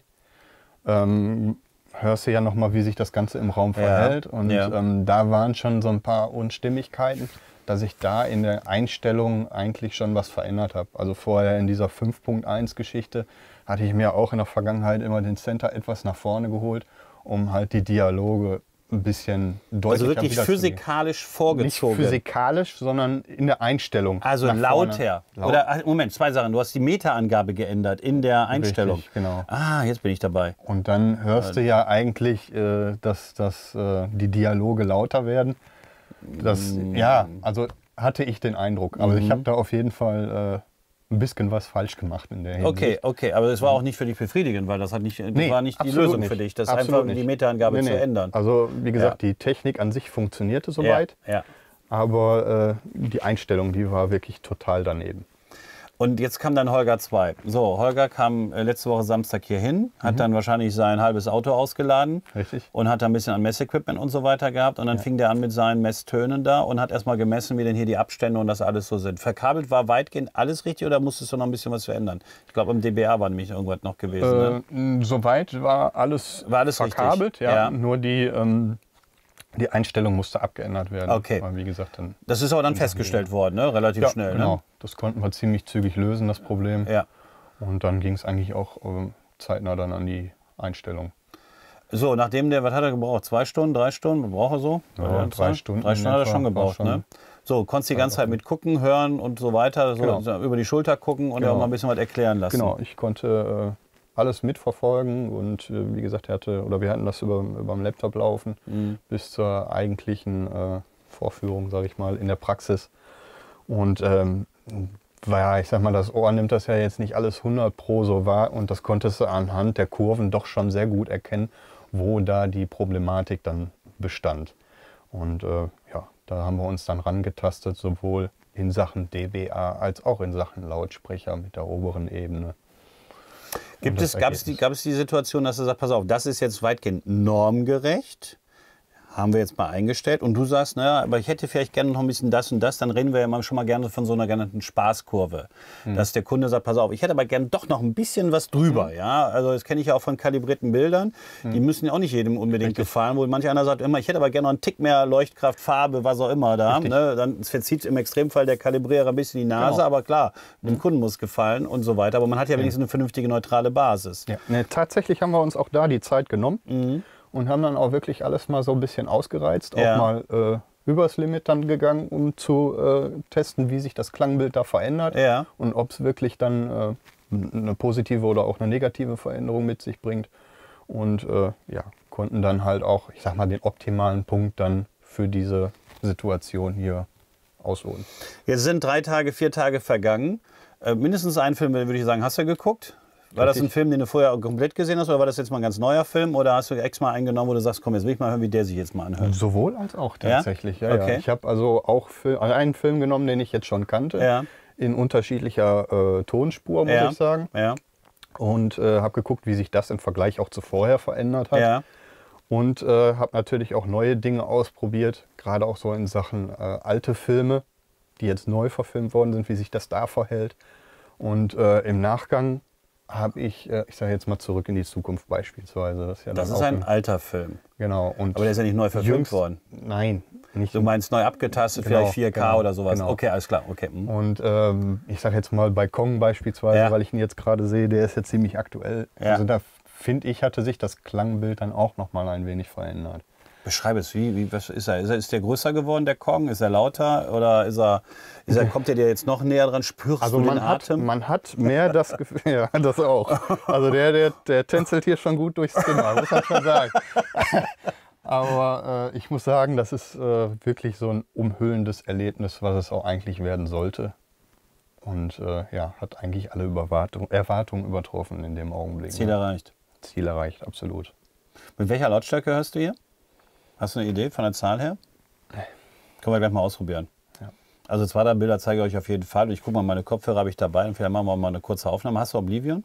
ähm, hörst du ja nochmal, wie sich das Ganze im Raum verhält. Ja, und ja. Ähm, da waren schon so ein paar Unstimmigkeiten, dass ich da in der Einstellung eigentlich schon was verändert habe. Also vorher in dieser fünf Punkt eins Geschichte hatte ich mir auch in der Vergangenheit immer den Center etwas nach vorne geholt, um halt die Dialoge ein bisschen deutlicher Also wirklich physikalisch vorgezogen. Nicht physikalisch, sondern in der Einstellung. Also lauter. Laut. Oder Moment, zwei Sachen. Du hast die Meta-Angabe geändert in der Einstellung. Richtig, genau. Ah, jetzt bin ich dabei. Und dann hörst du ja eigentlich, äh, dass, dass äh, die Dialoge lauter werden. Das, mhm. ja, also hatte ich den Eindruck. Aber mhm. ich habe da auf jeden Fall Äh, ein bisschen was falsch gemacht in der Hinsicht. Okay, okay, aber das war auch nicht für dich befriedigend, weil das, hat nicht, das nee, war nicht die Lösung nicht. für dich, das absolut einfach nicht. die Meta-Angabe nee, nee. zu ändern. Also wie gesagt, ja. die Technik an sich funktionierte soweit, ja, ja. aber äh, die Einstellung, die war wirklich total daneben. Und jetzt kam dann Holger zwei. So, Holger kam letzte Woche Samstag hier hin, hat mhm. dann wahrscheinlich sein halbes Auto ausgeladen Richtig. und hat da ein bisschen an Messequipment und so weiter gehabt. Und dann ja. fing der an mit seinen Messtönen da und hat erstmal gemessen, wie denn hier die Abstände und das alles so sind. Verkabelt war weitgehend alles richtig oder musstest du noch ein bisschen was verändern? Ich glaube, im D B A war nämlich irgendwas noch gewesen. Äh, ne? Soweit war alles, war alles verkabelt, ja, ja. Nur die Ähm die Einstellung musste abgeändert werden. Okay. Wie gesagt, dann das ist aber dann festgestellt worden, ne? Relativ ja, schnell. Genau. Ne? Das konnten wir ziemlich zügig lösen, das Problem. Ja. Und dann ging es eigentlich auch äh, zeitnah dann an die Einstellung. So, nachdem der, was hat er gebraucht? Zwei Stunden, drei Stunden? Braucht er so? Ja, drei Zeit? Stunden. Drei Stunden hat er schon gebraucht, schon ne? So, konntest die ganze Zeit mit gucken, hören und so weiter, so genau. über die Schulter gucken und genau. auch mal ein bisschen was erklären lassen. Genau, ich konnte Äh, alles mitverfolgen und äh, wie gesagt, er hatte, oder wir hatten das über, über dem Laptop laufen mhm. bis zur eigentlichen äh, Vorführung, sage ich mal, in der Praxis. Und ähm, ja, ich sag mal, das Ohr nimmt das ja jetzt nicht alles hundert Pro so wahr und das konntest du anhand der Kurven doch schon sehr gut erkennen, wo da die Problematik dann bestand. Und äh, ja, da haben wir uns dann rangetastet, sowohl in Sachen D B A als auch in Sachen Lautsprecher mit der oberen Ebene. Gibt es, gab es die, gab es die Situation, dass du sagst, pass auf, das ist jetzt weitgehend normgerecht, haben wir jetzt mal eingestellt und du sagst, naja, aber ich hätte vielleicht gerne noch ein bisschen das und das, dann reden wir ja mal schon mal gerne von so einer genannten Spaßkurve, hm. dass der Kunde sagt, pass auf, ich hätte aber gerne doch noch ein bisschen was drüber, hm. ja, also das kenne ich ja auch von kalibrierten Bildern, hm. die müssen ja auch nicht jedem unbedingt Richtig. gefallen, wo manch einer sagt immer, ich hätte aber gerne noch einen Tick mehr Leuchtkraft, Farbe, was auch immer da, ne? Dann verzieht im Extremfall der Kalibrierer ein bisschen die Nase, genau. aber klar, hm. dem Kunden muss gefallen und so weiter, aber man hat ja wenigstens hm. eine vernünftige, neutrale Basis. Ja. Ne, tatsächlich haben wir uns auch da die Zeit genommen. Mhm. Und haben dann auch wirklich alles mal so ein bisschen ausgereizt, ja. auch mal äh, übers Limit dann gegangen, um zu äh, testen, wie sich das Klangbild da verändert ja. und ob es wirklich dann äh, eine positive oder auch eine negative Veränderung mit sich bringt. Und äh, ja, konnten dann halt auch, ich sag mal, den optimalen Punkt dann für diese Situation hier ausholen. Jetzt sind drei Tage, vier Tage vergangen. Äh, mindestens einen Film, würde ich sagen, hast du geguckt? War das ein Film, den du vorher komplett gesehen hast, oder war das jetzt mal ein ganz neuer Film? Oder hast du extra mal eingenommen, wo du sagst, komm, jetzt will ich mal hören, wie der sich jetzt mal anhört? Sowohl als auch tatsächlich, ja. ja, okay. ja. Ich habe also auch Fil- einen Film genommen, den ich jetzt schon kannte, ja. in unterschiedlicher äh, Tonspur, muss ja. ich sagen. Ja. Und äh, habe geguckt, wie sich das im Vergleich auch zu vorher verändert hat. Ja. Und äh, habe natürlich auch neue Dinge ausprobiert, gerade auch so in Sachen äh, alte Filme, die jetzt neu verfilmt worden sind, wie sich das da verhält. Und äh, im Nachgang habe ich, ich sage jetzt mal Zurück in die Zukunft beispielsweise. Das ist, ja das ist ein, ein alter Film. Genau. Und aber der ist ja nicht neu verfilmt jüngst, worden. Nein. Nicht du meinst neu abgetastet, genau, vielleicht vier K genau, oder sowas. Genau. Okay, alles klar. Okay. Mhm. Und ähm, ich sage jetzt mal bei Kong beispielsweise, ja. weil ich ihn jetzt gerade sehe, der ist jetzt ziemlich aktuell. Ja. Also da finde ich, hatte sich das Klangbild dann auch nochmal ein wenig verändert. Beschreibe es, wie, wie, was ist er? Ist er, ist der größer geworden, der Kong? Ist er lauter? Oder ist er, ist er, kommt der dir jetzt noch näher dran? Spürst also du man den hat, Atem? Man hat mehr das Gefühl, ja, das auch. Also der, der, der tänzelt hier schon gut durchs Zimmer, muss man schon sagen. Aber äh, ich muss sagen, das ist äh, wirklich so ein umhüllendes Erlebnis, was es auch eigentlich werden sollte. Und äh, ja, hat eigentlich alle Überwartung, Erwartungen übertroffen in dem Augenblick. Ziel erreicht. Ziel erreicht, absolut. Mit welcher Lautstärke hörst du hier? Hast du eine Idee von der Zahl her? Nee. Können wir gleich mal ausprobieren. Ja. Also zwei, drei Bilder zeige ich euch auf jeden Fall. Ich gucke mal, meine Kopfhörer habe ich dabei und vielleicht machen wir mal eine kurze Aufnahme. Hast du Oblivion?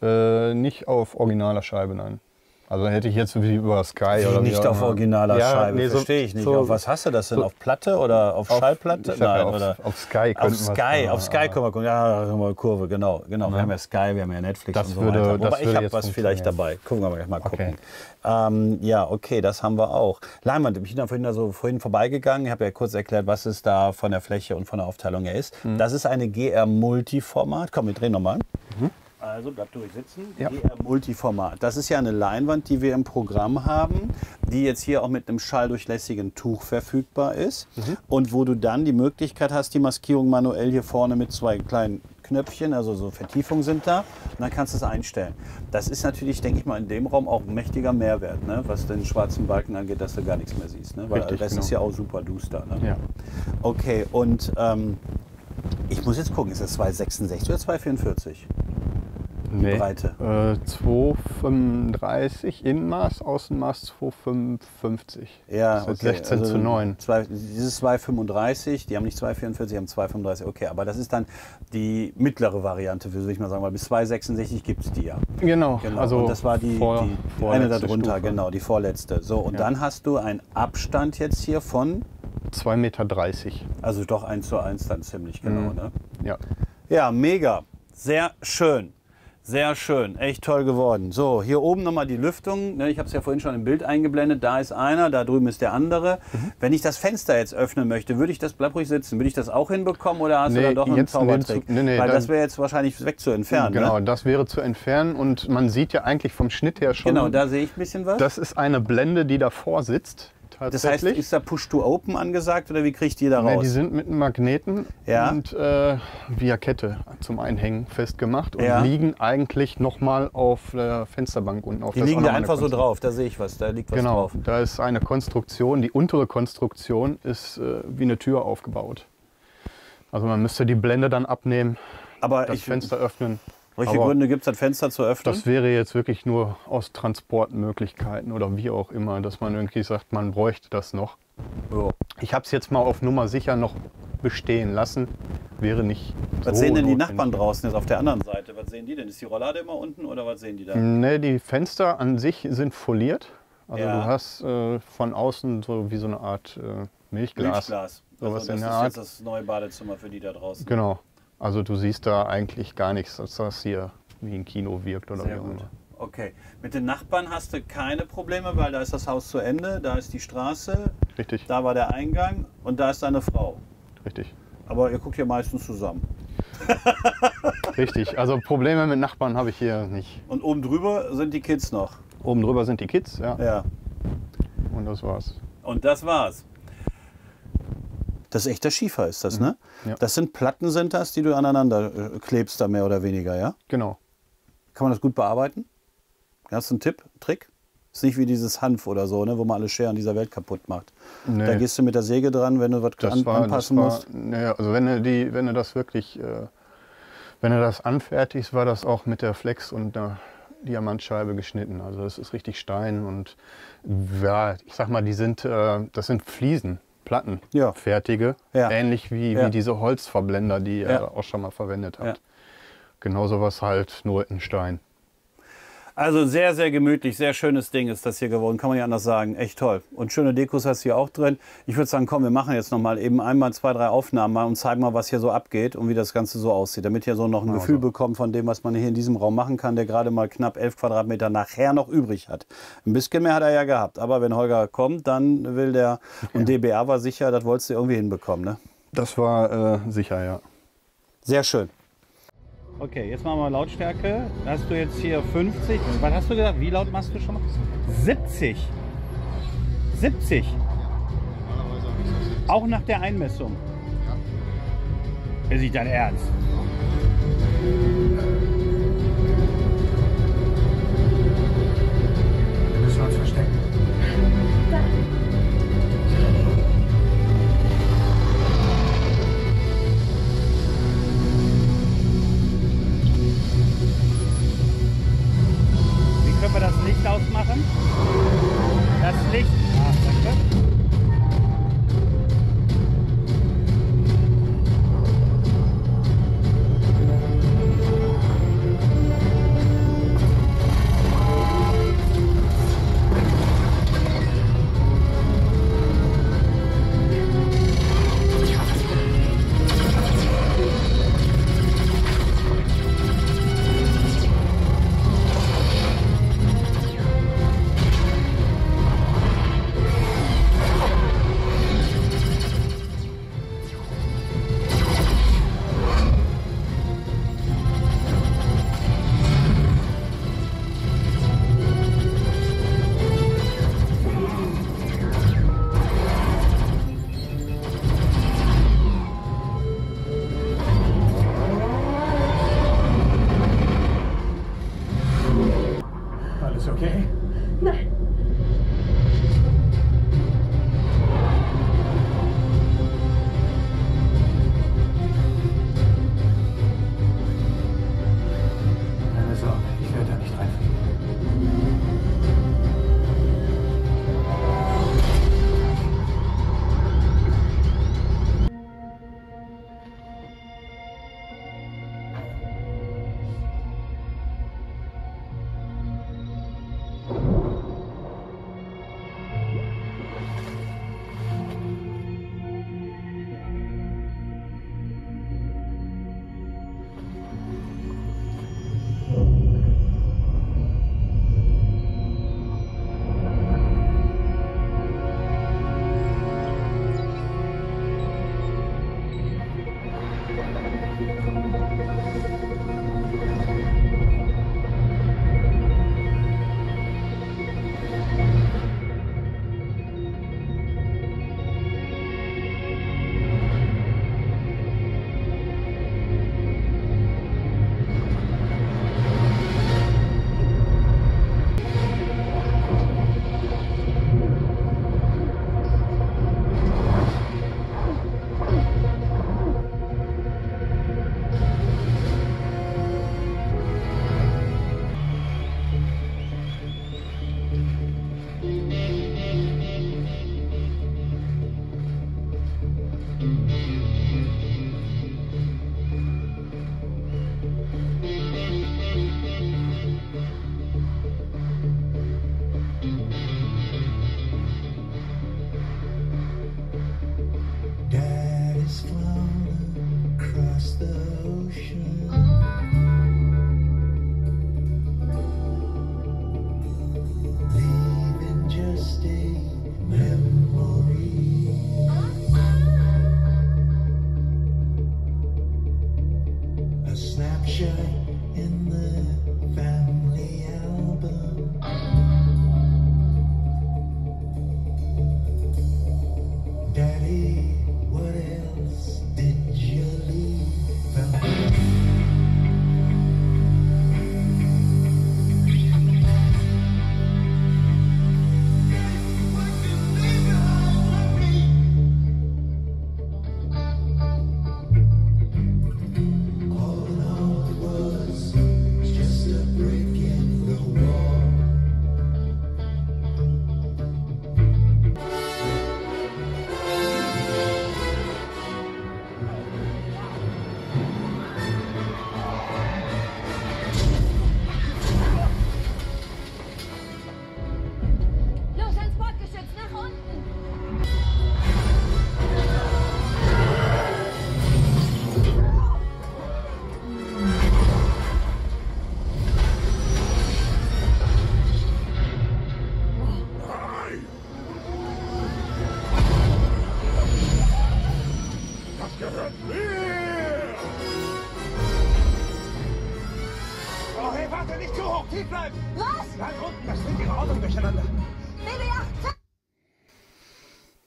Äh, nicht auf originaler Scheibe, nein. Also hätte ich jetzt wie über Sky wie oder nicht wie auf originaler ja, Scheibe, nee, so, verstehe ich nicht. So, auf was hast du das denn? So, auf Platte oder auf, auf Schallplatte? Nein, ja, auf, oder auf Sky können wir gucken. Auf Sky können wir gucken. Ja, Kurve, genau. genau. Ja. Wir haben ja Sky, wir haben ja Netflix das und so würde, weiter. Aber ich habe was vielleicht dabei. Gucken wir mal gleich mal gucken. Okay. Ähm, ja, okay, das haben wir auch. Leinwand, ich bin da vorhin, also vorhin vorbeigegangen. Ich habe ja kurz erklärt, was es da von der Fläche und von der Aufteilung her ist. Mhm. Das ist eine G R-Multi-Format. Komm, wir drehen nochmal. Mhm. Also bleibt ruhig sitzen. Ja. G R-Multi-Format. Das ist ja eine Leinwand, die wir im Programm haben, die jetzt hier auch mit einem schalldurchlässigen Tuch verfügbar ist. Mhm. Und wo du dann die Möglichkeit hast, die Maskierung manuell hier vorne mit zwei kleinen Knöpfchen, also so Vertiefungen sind da. Und dann kannst du es einstellen. Das ist natürlich, denke ich mal, in dem Raum auch ein mächtiger Mehrwert, ne? Was den schwarzen Balken angeht, dass du gar nichts mehr siehst. Ne? Weil Richtig, das genau. ist ja auch super duster. Ne? Ja. Okay, und ähm, ich muss jetzt gucken, ist das zwei sechsundsechzig oder zwei vierundvierzig? Die nee. Breite. Äh, zwei fünfunddreißig Innenmaß, Außenmaß zwei fünfundfünfzig. Ja, das ist okay. sechzehn also zu neun. Zwei, dieses zwei fünfunddreißig, die haben nicht zwei vierundvierzig, die haben zwei fünfunddreißig. Okay, aber das ist dann die mittlere Variante, würde ich mal sagen, weil bis zwei sechsundsechzig gibt es die ja. Genau, genau. Also und das war die, vor, die, die eine darunter, Stufe. Genau, die vorletzte. So, und ja. dann hast du einen Abstand jetzt hier von zwei Komma dreißig Meter. Also doch eins zu eins dann ziemlich genau, mhm. ne? Ja. Ja, mega. Sehr schön. Sehr schön, echt toll geworden. So, hier oben nochmal die Lüftung. Ich habe es ja vorhin schon im Bild eingeblendet. Da ist einer, da drüben ist der andere. Mhm. Wenn ich das Fenster jetzt öffnen möchte, würde ich das, bleib ruhig sitzen, würde ich das auch hinbekommen oder hast nee, du da doch einen Zaubertrick? Nee, nee, Weil das wäre jetzt wahrscheinlich weg zu entfernen. Genau, ne? Das wäre zu entfernen und man sieht ja eigentlich vom Schnitt her schon. Genau, da sehe ich ein bisschen was. Das ist eine Blende, die davor sitzt. tatsächlich. Das heißt, ist da Push-to-Open angesagt oder wie kriegt ihr da raus? Nee, die sind mit einem Magneten ja. und äh, via Kette zum Einhängen festgemacht und ja. liegen eigentlich nochmal auf der Fensterbank unten auf der Seite. Die liegen da einfach so drauf, da sehe ich was, da liegt was genau, drauf. Genau, da ist eine Konstruktion, die untere Konstruktion ist äh, wie eine Tür aufgebaut. Also man müsste die Blende dann abnehmen, aber das ich, Fenster öffnen. Welche Gründe gibt es, das Fenster zu öffnen? Das wäre jetzt wirklich nur aus Transportmöglichkeiten oder wie auch immer, dass man irgendwie sagt, man bräuchte das noch. Ja. Ich habe es jetzt mal auf Nummer sicher noch bestehen lassen. Wäre nicht so. Was sehen denn die Nachbarn draußen jetzt auf der anderen Seite? Was sehen die denn? Ist die Rollade immer unten oder was sehen die da? Ne, die Fenster an sich sind foliert. Also ja. du hast äh, von außen so wie so eine Art äh, Milchglas. Milchglas. So also das ist Art. Jetzt das neue Badezimmer für die da draußen. Genau. Also du siehst da eigentlich gar nichts, dass das hier wie ein Kino wirkt oder Sehr wie auch immer. Okay. Mit den Nachbarn hast du keine Probleme, weil da ist das Haus zu Ende, da ist die Straße, richtig. Da war der Eingang und da ist deine Frau. Richtig. Aber ihr guckt hier meistens zusammen. Richtig. Also Probleme mit Nachbarn habe ich hier nicht. Und oben drüber sind die Kids noch? Oben drüber sind die Kids, ja. Ja. Und das war's. Und das war's. Das ist echter Schiefer, ist das, ne? Ja. Das sind Platten, sind das, die du aneinander klebst, da mehr oder weniger, ja? Genau. Kann man das gut bearbeiten? Hast du einen Tipp, Trick? Ist nicht wie dieses Hanf oder so, ne, wo man alle Scheren dieser Welt kaputt macht. Nee. Da gehst du mit der Säge dran, wenn du was das an, war, anpassen das war, musst. Ne, also wenn du, die, wenn du das wirklich, äh, wenn du das anfertigst, war das auch mit der Flex und einer Diamantscheibe geschnitten. Also das ist richtig Stein und ja, ich sag mal, die sind, äh, das sind Fliesen. Platten, ja. fertige, ja. ähnlich wie, ja. wie diese Holzverblender, die ja. ihr auch schon mal verwendet habt. Ja. Genauso was halt, nur in Stein. Also sehr, sehr gemütlich, sehr schönes Ding ist das hier geworden, kann man ja anders sagen. Echt toll. Und schöne Dekos hast du hier auch drin. Ich würde sagen, komm, wir machen jetzt noch mal eben einmal zwei, drei Aufnahmen mal und zeigen mal, was hier so abgeht und wie das Ganze so aussieht, damit ihr so noch ein also. Gefühl bekommt von dem, was man hier in diesem Raum machen kann, der gerade mal knapp elf Quadratmeter nachher noch übrig hat. Ein bisschen mehr hat er ja gehabt, aber wenn Holger kommt, dann will der, und D B A war sicher, das wolltest du irgendwie hinbekommen, ne? Das war äh, sicher, ja. Sehr schön. Okay, jetzt machen wir Lautstärke. Hast du jetzt hier fünfzig? Was hast du gesagt? Wie laut machst du schon mal? siebzig. siebzig. Normalerweise habe ich das siebzig. Auch nach der Einmessung. Ja. Ist nicht dein Ernst. Wir müssen uns verstecken. Da. Können wir das Licht ausmachen? Das Licht. Ah, danke.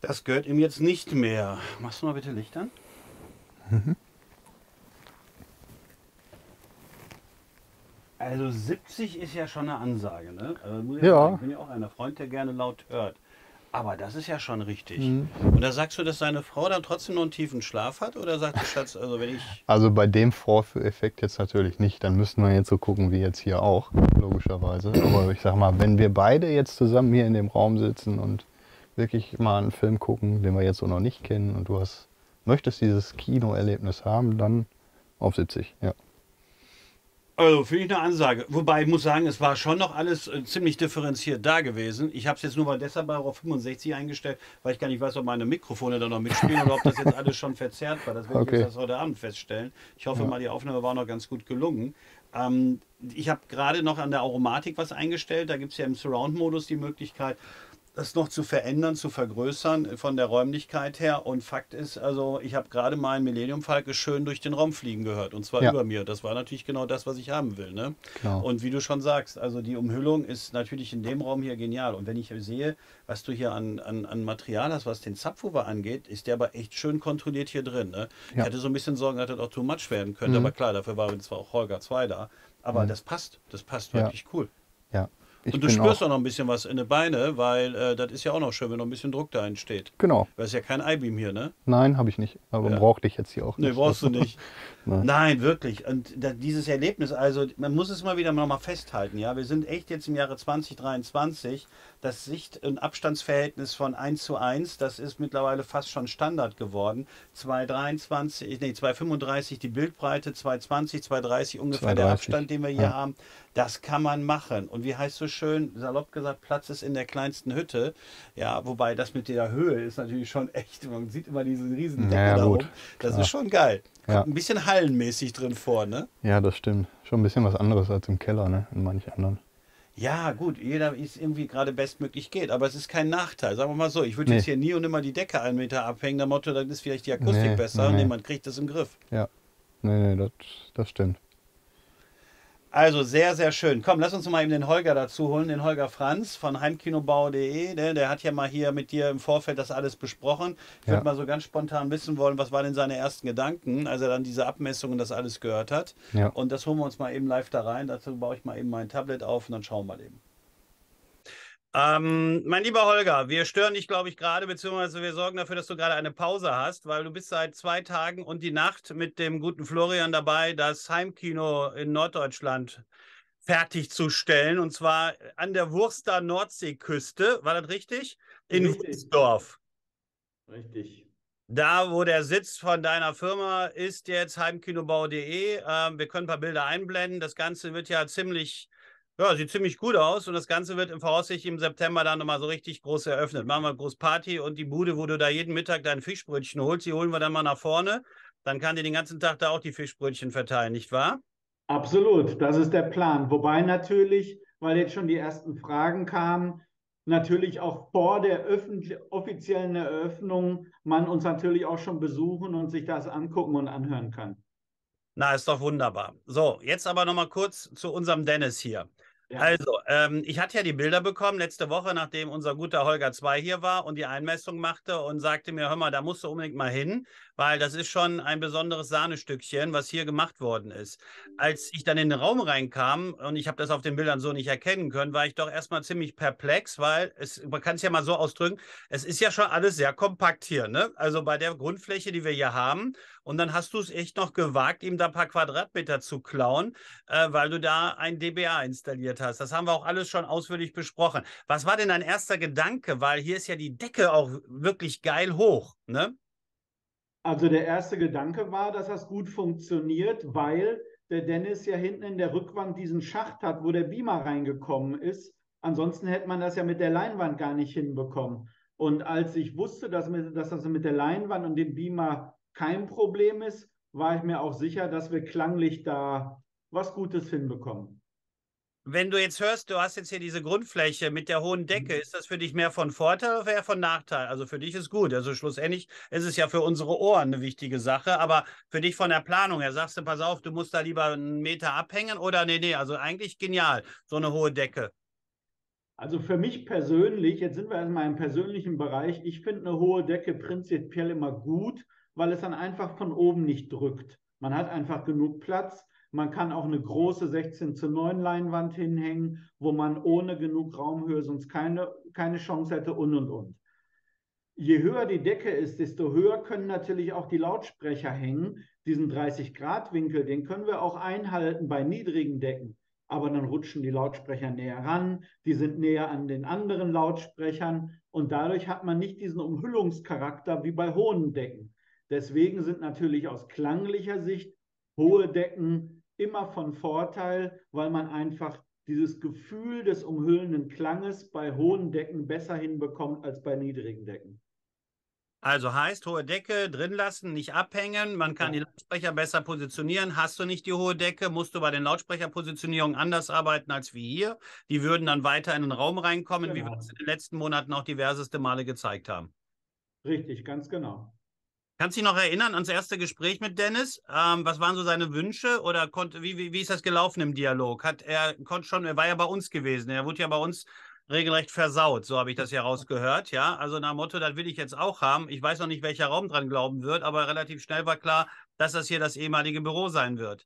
Das gehört ihm jetzt nicht mehr. Machst du mal bitte Licht an? Mhm. Also siebzig ist ja schon eine Ansage, ne? Also muss ich ja sagen, ich bin ja auch einer Freund, der gerne laut hört. Aber das ist ja schon richtig. Mhm. Und da sagst du, dass deine Frau dann trotzdem noch einen tiefen Schlaf hat? Oder sagst du, Schatz, also wenn ich... Also bei dem Vorführeffekt jetzt natürlich nicht. Dann müssten wir jetzt so gucken, wie jetzt hier auch, logischerweise. Aber ich sag mal, wenn wir beide jetzt zusammen hier in dem Raum sitzen und wirklich mal einen Film gucken, den wir jetzt so noch nicht kennen, und du hast, möchtest dieses Kinoerlebnis haben, dann auf siebzig, ja. Also finde ich eine Ansage. Wobei ich muss sagen, es war schon noch alles äh, ziemlich differenziert da gewesen. Ich habe es jetzt nur mal deshalb bei auf fünfundsechzig eingestellt, weil ich gar nicht weiß, ob meine Mikrofone da noch mitspielen oder ob das jetzt alles schon verzerrt war. Das werden okay. wir jetzt heute Abend feststellen. Ich hoffe ja. mal, die Aufnahme war noch ganz gut gelungen. Ähm, ich habe gerade noch an der Aromatik was eingestellt. Da gibt es ja im Surround-Modus die Möglichkeit, das noch zu verändern, zu vergrößern von der Räumlichkeit her. Und Fakt ist, also ich habe gerade meinen Millennium Falcon schön durch den Raum fliegen gehört, und zwar ja. über mir. Das war natürlich genau das, was ich haben will. Ne? Genau. Und wie du schon sagst, also die Umhüllung ist natürlich in dem Raum hier genial. Und wenn ich sehe, was du hier an, an, an Material hast, was den Subwoofer angeht, ist der aber echt schön kontrolliert hier drin. Ne? Ja. Ich hatte so ein bisschen Sorgen, dass das auch too much werden könnte, mhm. aber klar, dafür war zwar auch Holger zwei da. Aber mhm. das passt, das passt ja. wirklich cool. Ja. Ich und du spürst auch, auch noch ein bisschen was in den Beinen, weil äh, das ist ja auch noch schön, wenn noch ein bisschen Druck da entsteht. Genau. Weil es ja kein I-Beam hier, ne? Nein, habe ich nicht. Aber ja. brauchte ich jetzt hier auch nicht. Nee, brauchst du nicht. Nein. Nein, wirklich. Und da, dieses Erlebnis, also man muss es mal wieder noch mal festhalten, ja? Wir sind echt jetzt im Jahre zwanzig dreiundzwanzig. Das Sicht- und Abstandsverhältnis von eins zu eins, das ist mittlerweile fast schon Standard geworden. zwei Komma dreiundzwanzig, nee, zwei Komma fünfunddreißig die Bildbreite, zwei Komma zwanzig, zwei Komma dreißig ungefähr zwei Komma dreißig. Der Abstand, den wir hier ja. haben. Das kann man machen. Und wie heißt so schön, salopp gesagt, Platz ist in der kleinsten Hütte. Ja, wobei das mit der Höhe ist natürlich schon echt, man sieht immer diesen riesen Deckel ja, da oben. Das klar. ist schon geil. Ja. Ein bisschen hallenmäßig drin vor, ne? Ja, das stimmt. Schon ein bisschen was anderes als im Keller, ne? In manchen anderen. Ja, gut, jeder ist irgendwie gerade bestmöglich geht, aber es ist kein Nachteil. Sagen wir mal so, ich würde nee. jetzt hier nie und immer die Decke einen Meter abhängen, der Motto, dann ist vielleicht die Akustik nee, besser, nee. nee, man kriegt das im Griff. Ja, nee, nee, das, das stimmt. Also sehr, sehr schön. Komm, lass uns mal eben den Holger dazu holen, den Holger Franz von heimkinobau punkt de. Der, der hat ja mal hier mit dir im Vorfeld das alles besprochen. Ich ja. würde mal so ganz spontan wissen wollen, was waren denn seine ersten Gedanken, als er dann diese Abmessungen das alles gehört hat. Ja. Und das holen wir uns mal eben live da rein. Dazu baue ich mal eben mein Tablet auf und dann schauen wir eben. Ähm, mein lieber Holger, wir stören dich, glaube ich, gerade, beziehungsweise wir sorgen dafür, dass du gerade eine Pause hast, weil du bist seit zwei Tagen und die Nacht mit dem guten Florian dabei, das Heimkino in Norddeutschland fertigzustellen, und zwar an der Wurster-Nordseeküste, war das richtig? In richtig. Wurstdorf. Richtig. Da, wo der Sitz von deiner Firma ist, jetzt heimkinobau punkt de. Ähm, wir können ein paar Bilder einblenden. Das Ganze wird ja ziemlich... Ja, sieht ziemlich gut aus, und das Ganze wird im Voraussicht im September dann nochmal so richtig groß eröffnet. Machen wir groß Party, und die Bude, wo du da jeden Mittag dein Fischbrötchen holst, die holen wir dann mal nach vorne. Dann kann dir den ganzen Tag da auch die Fischbrötchen verteilen, nicht wahr? Absolut, das ist der Plan. Wobei natürlich, weil jetzt schon die ersten Fragen kamen, natürlich auch vor der offiziellen Eröffnung man uns natürlich auch schon besuchen und sich das angucken und anhören kann. Na, ist doch wunderbar. So, jetzt aber noch mal kurz zu unserem Dennis hier. Ja. Also, ähm, ich hatte ja die Bilder bekommen letzte Woche, nachdem unser guter Holger zwei hier war und die Einmessung machte und sagte mir, hör mal, da musst du unbedingt mal hin, weil das ist schon ein besonderes Sahnestückchen, was hier gemacht worden ist. Als ich dann in den Raum reinkam und ich habe das auf den Bildern so nicht erkennen können, war ich doch erstmal ziemlich perplex, weil, es, man kann es ja mal so ausdrücken, es ist ja schon alles sehr kompakt hier, ne? Also bei der Grundfläche, die wir hier haben. Und dann hast du es echt noch gewagt, ihm da ein paar Quadratmeter zu klauen, äh, weil du da ein D B A installiert hast. Das haben wir auch alles schon ausführlich besprochen. Was war denn dein erster Gedanke? Weil hier ist ja die Decke auch wirklich geil hoch, ne? Also der erste Gedanke war, dass das gut funktioniert, weil der Dennis ja hinten in der Rückwand diesen Schacht hat, wo der Beamer reingekommen ist. Ansonsten hätte man das ja mit der Leinwand gar nicht hinbekommen. Und als ich wusste, dass, mit, dass das mit der Leinwand und dem Beamer kein Problem ist, war ich mir auch sicher, dass wir klanglich da was Gutes hinbekommen. Wenn du jetzt hörst, du hast jetzt hier diese Grundfläche mit der hohen Decke, ist das für dich mehr von Vorteil oder eher von Nachteil? Also für dich ist gut, also schlussendlich ist es ja für unsere Ohren eine wichtige Sache, aber für dich von der Planung her, sagst du, pass auf, du musst da lieber einen Meter abhängen oder nee, nee, also eigentlich genial, so eine hohe Decke. Also für mich persönlich, jetzt sind wir in meinem persönlichen Bereich, ich finde eine hohe Decke prinzipiell immer gut, weil es dann einfach von oben nicht drückt. Man hat einfach genug Platz. Man kann auch eine große sechzehn zu neun Leinwand hinhängen, wo man ohne genug Raumhöhe sonst keine, keine Chance hätte und und und. Je höher die Decke ist, desto höher können natürlich auch die Lautsprecher hängen. Diesen dreißig Grad Winkel, den können wir auch einhalten bei niedrigen Decken. Aber dann rutschen die Lautsprecher näher ran, die sind näher an den anderen Lautsprechern und dadurch hat man nicht diesen Umhüllungscharakter wie bei hohen Decken. Deswegen sind natürlich aus klanglicher Sicht hohe Decken immer von Vorteil, weil man einfach dieses Gefühl des umhüllenden Klanges bei hohen Decken besser hinbekommt als bei niedrigen Decken. Also heißt, hohe Decke drin lassen, nicht abhängen, man kann ja die Lautsprecher besser positionieren. Hast du nicht die hohe Decke, musst du bei den Lautsprecherpositionierungen anders arbeiten als wie hier. Die würden dann weiter in den Raum reinkommen, genau, wie wir es in den letzten Monaten auch diverseste Male gezeigt haben. Richtig, ganz genau. Kannst du dich noch erinnern ans erste Gespräch mit Dennis? Ähm, was waren so seine Wünsche oder konnte, wie, wie, wie ist das gelaufen im Dialog? Hat er konnte schon, er war ja bei uns gewesen, er wurde ja bei uns regelrecht versaut, so habe ich das ja rausgehört, ja. Also nach dem Motto, das will ich jetzt auch haben. Ich weiß noch nicht, welcher Raum dran glauben wird, aber relativ schnell war klar, dass das hier das ehemalige Büro sein wird.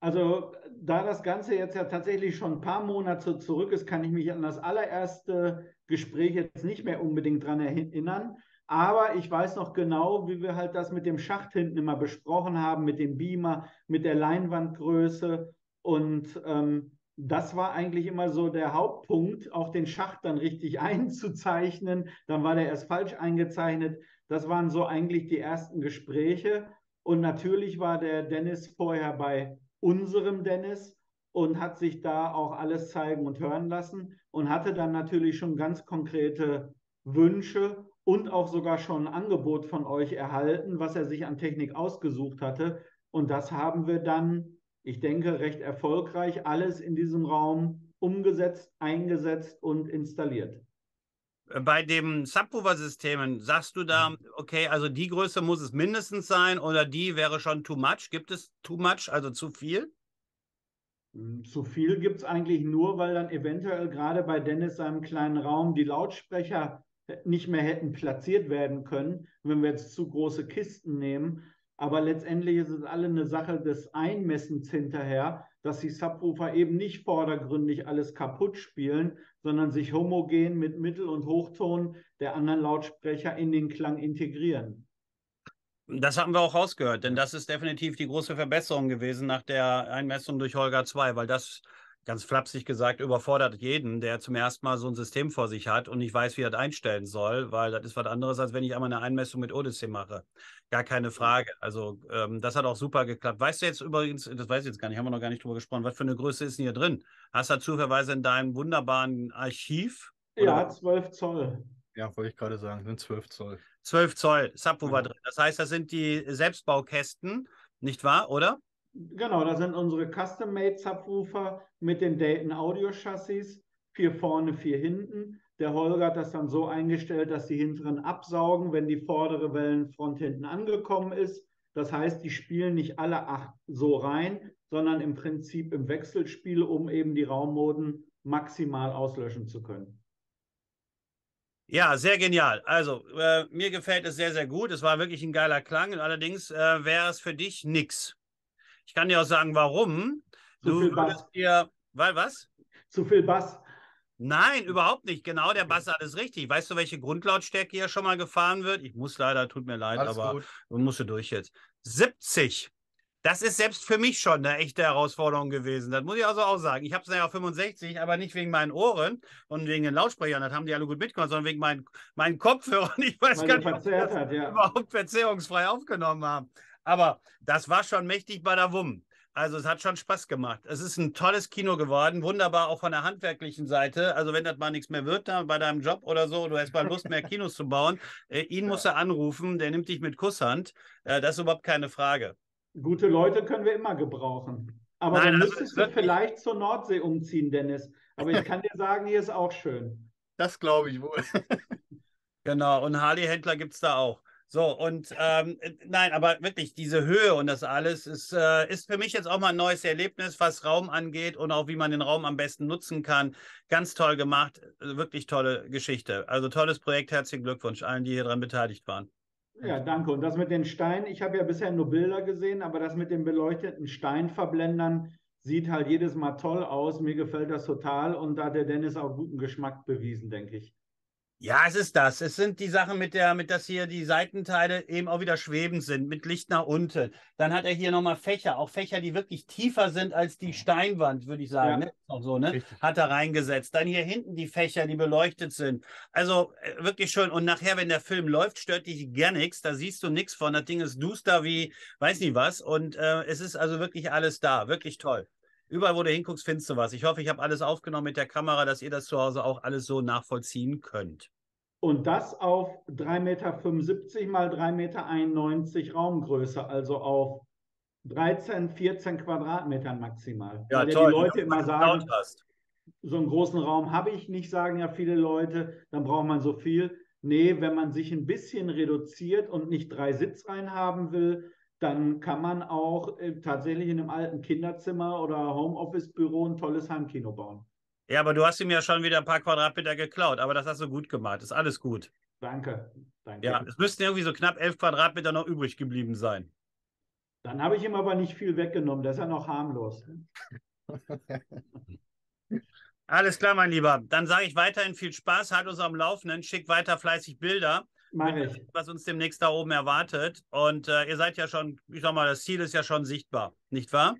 Also da das Ganze jetzt ja tatsächlich schon ein paar Monate zurück ist, kann ich mich an das allererste Gespräch jetzt nicht mehr unbedingt dran erinnern. Aber ich weiß noch genau, wie wir halt das mit dem Schacht hinten immer besprochen haben, mit dem Beamer, mit der Leinwandgröße. Und ähm, das war eigentlich immer so der Hauptpunkt, auch den Schacht dann richtig einzuzeichnen. Dann war der erst falsch eingezeichnet. Das waren so eigentlich die ersten Gespräche. Und natürlich war der Dennis vorher bei unserem Dennis und hat sich da auch alles zeigen und hören lassen und hatte dann natürlich schon ganz konkrete Wünsche und auch sogar schon ein Angebot von euch erhalten, was er sich an Technik ausgesucht hatte. Und das haben wir dann, ich denke, recht erfolgreich alles in diesem Raum umgesetzt, eingesetzt und installiert. Bei dem Subwoofer-Systemen sagst du da, okay, also die Größe muss es mindestens sein oder die wäre schon too much? Gibt es too much, also zu viel? Zu viel gibt es eigentlich nur, weil dann eventuell gerade bei Dennis seinem kleinen Raum die Lautsprecher nicht mehr hätten platziert werden können, wenn wir jetzt zu große Kisten nehmen. Aber letztendlich ist es alle eine Sache des Einmessens hinterher, dass die Subwoofer eben nicht vordergründig alles kaputt spielen, sondern sich homogen mit Mittel- und Hochton der anderen Lautsprecher in den Klang integrieren. Das haben wir auch rausgehört, denn das ist definitiv die große Verbesserung gewesen nach der Einmessung durch Holger zwei, weil das, ganz flapsig gesagt, überfordert jeden, der zum ersten Mal so ein System vor sich hat und nicht weiß, wie er das einstellen soll, weil das ist was anderes, als wenn ich einmal eine Einmessung mit Odyssey mache. Gar keine Frage. Also ähm, das hat auch super geklappt. Weißt du jetzt übrigens, das weiß ich jetzt gar nicht, haben wir noch gar nicht drüber gesprochen, was für eine Größe ist denn hier drin? Hast du zufälligerweise in deinem wunderbaren Archiv? Ja, zwölf Zoll. Ja, wollte ich gerade sagen, sind zwölf Zoll. zwölf Zoll, Subwoofer drin. Das heißt, das sind die Selbstbaukästen, nicht wahr, oder? Genau, das sind unsere Custom-Made-Subwoofer mit den Dayton-Audio-Chassis, vier vorne, vier hinten. Der Holger hat das dann so eingestellt, dass die hinteren absaugen, wenn die vordere Wellenfront hinten angekommen ist. Das heißt, die spielen nicht alle acht so rein, sondern im Prinzip im Wechselspiel, um eben die Raummoden maximal auslöschen zu können. Ja, sehr genial. Also, äh, mir gefällt es sehr, sehr gut. Es war wirklich ein geiler Klang. Allerdings äh, wäre es für dich nix. Ich kann dir auch sagen, warum. Zu viel Bass. Dir, weil was? Zu viel Bass. Nein, überhaupt nicht. Genau, der Bass ist alles richtig. Weißt du, welche Grundlautstärke hier schon mal gefahren wird? Ich muss leider, tut mir leid, alles aber man musste durch jetzt. siebzig. Das ist selbst für mich schon eine echte Herausforderung gewesen. Das muss ich also auch sagen. Ich habe es nachher auf fünfundsechzig, aber nicht wegen meinen Ohren und wegen den Lautsprechern, das haben die alle gut mitgemacht, sondern wegen meinen, meinen Kopfhörern. Ich weiß Meine gar nicht, ob die das hat, ja. überhaupt verzerrungsfrei aufgenommen haben. Aber das war schon mächtig bei der Wumm. Also es hat schon Spaß gemacht. Es ist ein tolles Kino geworden, wunderbar auch von der handwerklichen Seite. Also wenn das mal nichts mehr wird da bei deinem Job oder so, du hast mal Lust mehr Kinos zu bauen, äh, ihn ja. musst du anrufen, der nimmt dich mit Kusshand. Äh, das ist überhaupt keine Frage. Gute Leute können wir immer gebrauchen. Aber Nein, dann müsstest du vielleicht nicht. zur Nordsee umziehen, Dennis. Aber ich kann dir sagen, hier ist auch schön. Das glaube ich wohl. Genau, und Harley-Händler gibt es da auch. So, und ähm, nein, aber wirklich, diese Höhe und das alles ist, äh, ist für mich jetzt auch mal ein neues Erlebnis, was Raum angeht und auch wie man den Raum am besten nutzen kann. Ganz toll gemacht, wirklich tolle Geschichte. Also tolles Projekt, herzlichen Glückwunsch allen, die hier dran beteiligt waren. Ja, danke. Und das mit den Steinen, ich habe ja bisher nur Bilder gesehen, aber das mit den beleuchteten Steinverblendern sieht halt jedes Mal toll aus. Mir gefällt das total und da hat der Dennis auch guten Geschmack bewiesen, denke ich. Ja, es ist das. Es sind die Sachen mit der, mit dass hier die Seitenteile eben auch wieder schwebend sind, mit Licht nach unten. Dann hat er hier nochmal Fächer, auch Fächer, die wirklich tiefer sind als die Steinwand, würde ich sagen. Ja. Ne? Auch so, ne? Hat er reingesetzt. Dann hier hinten die Fächer, die beleuchtet sind. Also wirklich schön. Und nachher, wenn der Film läuft, stört dich gar nichts. Da siehst du nichts von. Das Ding ist duster wie, weiß nicht was. Und äh, es ist also wirklich alles da. Wirklich toll. Überall, wo du hinguckst, findest du was. Ich hoffe, ich habe alles aufgenommen mit der Kamera, dass ihr das zu Hause auch alles so nachvollziehen könnt. Und das auf drei Meter fünfundsiebzig mal drei Meter einundneunzig Raumgröße, also auf dreizehn, vierzehn Quadratmetern maximal. Ja, weil toll. Die Leute immer sagen, so einen großen Raum habe ich nicht, sagen ja viele Leute, dann braucht man so viel. Nee, wenn man sich ein bisschen reduziert und nicht drei Sitzreihen haben will, dann kann man auch äh, tatsächlich in einem alten Kinderzimmer oder Homeoffice-Büro ein tolles Heimkino bauen. Ja, aber du hast ihm ja schon wieder ein paar Quadratmeter geklaut, aber das hast du gut gemacht, ist alles gut. Danke, danke. Ja, es müssten irgendwie so knapp elf Quadratmeter noch übrig geblieben sein. Dann habe ich ihm aber nicht viel weggenommen, das ist ja noch harmlos. Alles klar, mein Lieber, dann sage ich weiterhin viel Spaß, halt uns am Laufenden, schick weiter fleißig Bilder. Ich. Was uns demnächst da oben erwartet. Und äh, ihr seid ja schon, ich sag mal, das Ziel ist ja schon sichtbar, nicht wahr?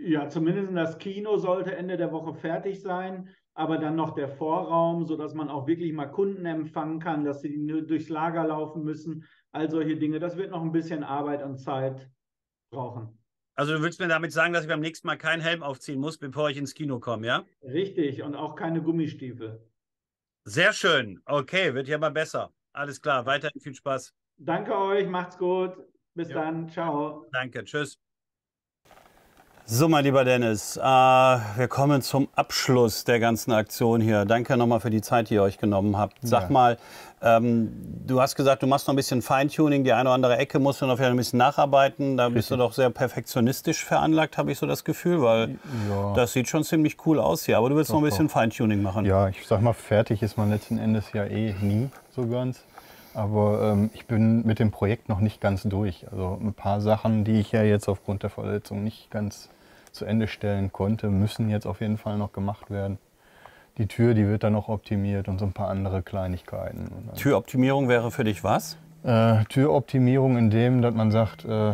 Ja, zumindest das Kino sollte Ende der Woche fertig sein, aber dann noch der Vorraum, sodass man auch wirklich mal Kunden empfangen kann, dass sie durchs Lager laufen müssen, all solche Dinge. Das wird noch ein bisschen Arbeit und Zeit brauchen. Also du willst mir damit sagen, dass ich beim nächsten Mal keinen Helm aufziehen muss, bevor ich ins Kino komme, ja? Richtig, und auch keine Gummistiefel. Sehr schön. Okay, wird ja mal besser. Alles klar, weiterhin viel Spaß. Danke euch, macht's gut. Bis ja. dann, ciao. Danke, tschüss. So, mein lieber Dennis, äh, wir kommen zum Abschluss der ganzen Aktion hier. Danke nochmal für die Zeit, die ihr euch genommen habt. Sag ja. mal, ähm, du hast gesagt, du machst noch ein bisschen Feintuning, die eine oder andere Ecke musst du noch ein bisschen nacharbeiten. Da Richtig. Bist du doch sehr perfektionistisch veranlagt, habe ich so das Gefühl, weil ja. das sieht schon ziemlich cool aus hier. Aber du willst doch, noch ein bisschen doch. Feintuning machen. Ja, ich sag mal, fertig ist man letzten Endes ja eh nie so ganz. Aber ähm, ich bin mit dem Projekt noch nicht ganz durch. Also ein paar Sachen, die ich ja jetzt aufgrund der Verletzung nicht ganz zu Ende stellen konnte, müssen jetzt auf jeden Fall noch gemacht werden. Die Tür, die wird dann noch optimiert und so ein paar andere Kleinigkeiten. Türoptimierung wäre für dich was? Äh, Türoptimierung in dem, dass man sagt, äh,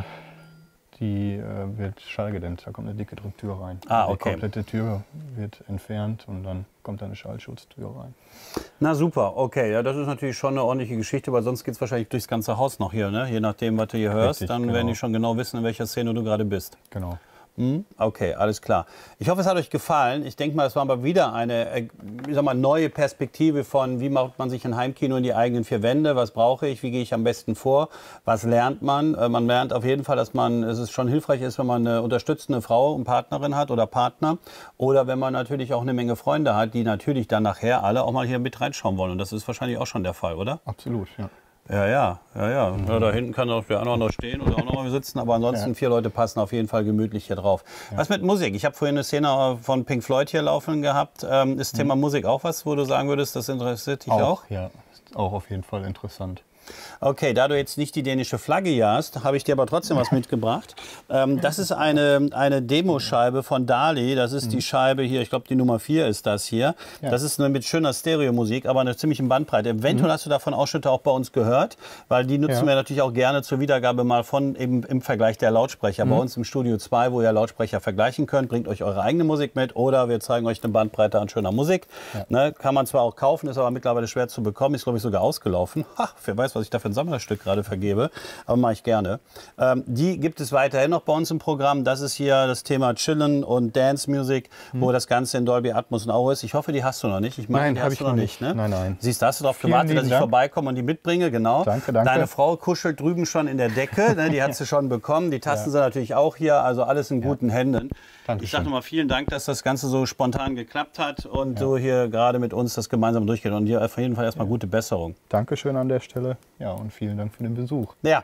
die äh, wird schallgedämmt, da kommt eine dicke Drücktür rein. Ah, okay. Die komplette Tür wird entfernt und dann kommt da eine Schallschutztür rein. Na super, okay, ja, das ist natürlich schon eine ordentliche Geschichte, weil sonst geht es wahrscheinlich durchs ganze Haus noch hier, ne? Je nachdem, was du hier hörst, Richtig, dann genau. werden die schon genau wissen, in welcher Szene du gerade bist. Genau. Okay, alles klar. Ich hoffe, es hat euch gefallen. Ich denke mal, es war mal wieder eine ich sag mal, neue Perspektive von, wie macht man sich ein Heimkino in die eigenen vier Wände, was brauche ich, wie gehe ich am besten vor, was lernt man. Man lernt auf jeden Fall, dass man, es ist schon hilfreich ist, wenn man eine unterstützende Frau und Partnerin hat oder Partner oder wenn man natürlich auch eine Menge Freunde hat, die natürlich dann nachher alle auch mal hier mit reinschauen wollen. Und das ist wahrscheinlich auch schon der Fall, oder? Absolut, ja. Ja, ja, ja, ja, ja. Da hinten kann auch der andere noch stehen oder auch noch mal sitzen, aber ansonsten ja. Vier Leute passen auf jeden Fall gemütlich hier drauf. Ja. Was mit Musik? Ich habe vorhin eine Szene von Pink Floyd hier laufen gehabt. Ähm, ist mhm. Thema Musik auch was, wo du sagen würdest, das interessiert dich auch? auch? Ja, ist auch auf jeden Fall interessant. Okay, da du jetzt nicht die dänische Flagge jagst, habe ich dir aber trotzdem was mitgebracht. Ähm, das ist eine, eine Demoscheibe von DALI. Das ist die Scheibe hier, ich glaube die Nummer vier ist das hier. Ja. Das ist eine mit schöner Stereomusik, aber einer ziemlichen Bandbreite. Eventuell mhm. hast du davon Ausschnitte auch bei uns gehört, weil die nutzen ja. wir natürlich auch gerne zur Wiedergabe mal von eben im Vergleich der Lautsprecher. Mhm. Bei uns im Studio zwei, wo ihr Lautsprecher vergleichen könnt, bringt euch eure eigene Musik mit oder wir zeigen euch eine Bandbreite an schöner Musik. Ja. Ne, kann man zwar auch kaufen, ist aber mittlerweile schwer zu bekommen, ist glaube ich sogar ausgelaufen. Ha, wer weiß, was ich da für ein Sammlerstück gerade vergebe, aber mache ich gerne. Ähm, die gibt es weiterhin noch bei uns im Programm. Das ist hier das Thema Chillen und Dance Music, mhm. wo das Ganze in Dolby Atmos und Auro ist. Ich hoffe, die hast du noch nicht. Ich meine, die hast ich du noch nicht. nicht ne? Nein, nein. Siehst du, hast du darauf gewartet, dass ich Dank. vorbeikomme und die mitbringe? Genau. Danke, danke. Deine Frau kuschelt drüben schon in der Decke. Ne? Die hat sie schon bekommen. Die Tasten ja. sind natürlich auch hier. Also alles in guten ja. Händen. Dankeschön. Ich sage nochmal vielen Dank, dass das Ganze so spontan geklappt hat und ja. so hier gerade mit uns das gemeinsam durchgeht. Und dir auf jeden Fall erstmal ja. gute Besserung. Dankeschön an der Stelle. Ja, und vielen Dank für den Besuch. Ja,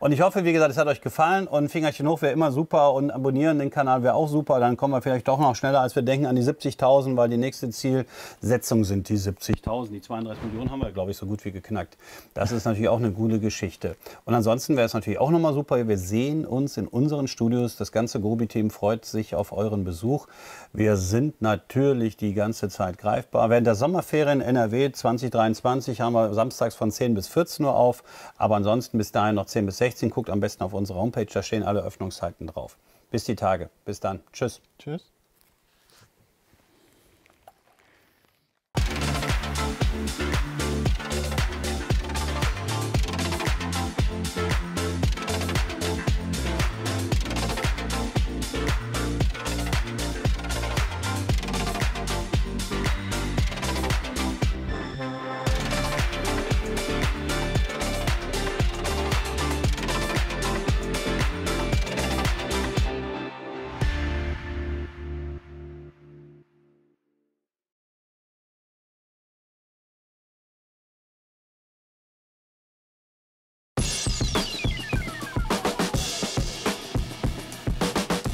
und ich hoffe, wie gesagt, es hat euch gefallen. Und Fingerchen hoch wäre immer super und abonnieren den Kanal wäre auch super. Dann kommen wir vielleicht doch noch schneller, als wir denken, an die siebzigtausend, weil die nächste Zielsetzung sind die siebzigtausend. Die zweiunddreißig Millionen haben wir, glaube ich, so gut wie geknackt. Das ist natürlich auch eine coole Geschichte. Und ansonsten wäre es natürlich auch nochmal super. Wir sehen uns in unseren Studios. Das ganze GROBI-Team freut sich auf euren Besuch. Wir sind natürlich die ganze Zeit greifbar. Während der Sommerferien N R W zwanzig dreiundzwanzig haben wir samstags von zehn bis vierzehn Uhr auf. Aber ansonsten bis dahin noch zehn bis sechzehn. Guckt am besten auf unsere Homepage, da stehen alle Öffnungszeiten drauf. Bis die Tage. Bis dann. Tschüss. Tschüss.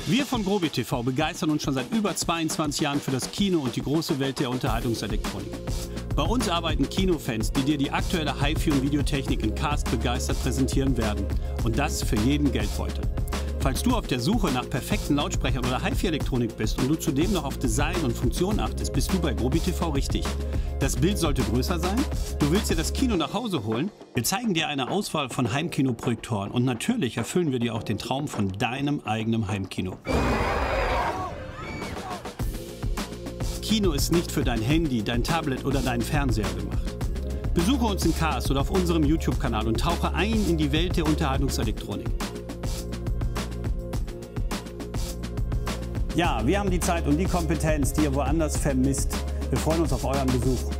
Wir von GROBI T V begeistern uns schon seit über zweiundzwanzig Jahren für das Kino und die große Welt der Unterhaltungselektronik. Bei uns arbeiten Kinofans, die dir die aktuelle Hi-Fi und Videotechnik in Kaarst begeistert präsentieren werden. Und das für jeden Geldbeutel. Falls du auf der Suche nach perfekten Lautsprechern oder Hi-Fi-Elektronik bist und du zudem noch auf Design und Funktion achtest, bist du bei GROBI T V richtig. Das Bild sollte größer sein? Du willst dir das Kino nach Hause holen? Wir zeigen dir eine Auswahl von Heimkinoprojektoren und natürlich erfüllen wir dir auch den Traum von deinem eigenen Heimkino. Kino ist nicht für dein Handy, dein Tablet oder deinen Fernseher gemacht. Besuche uns in Kaarst oder auf unserem YouTube-Kanal und tauche ein in die Welt der Unterhaltungselektronik. Ja, wir haben die Zeit und die Kompetenz, die ihr woanders vermisst. Wir freuen uns auf euren Besuch.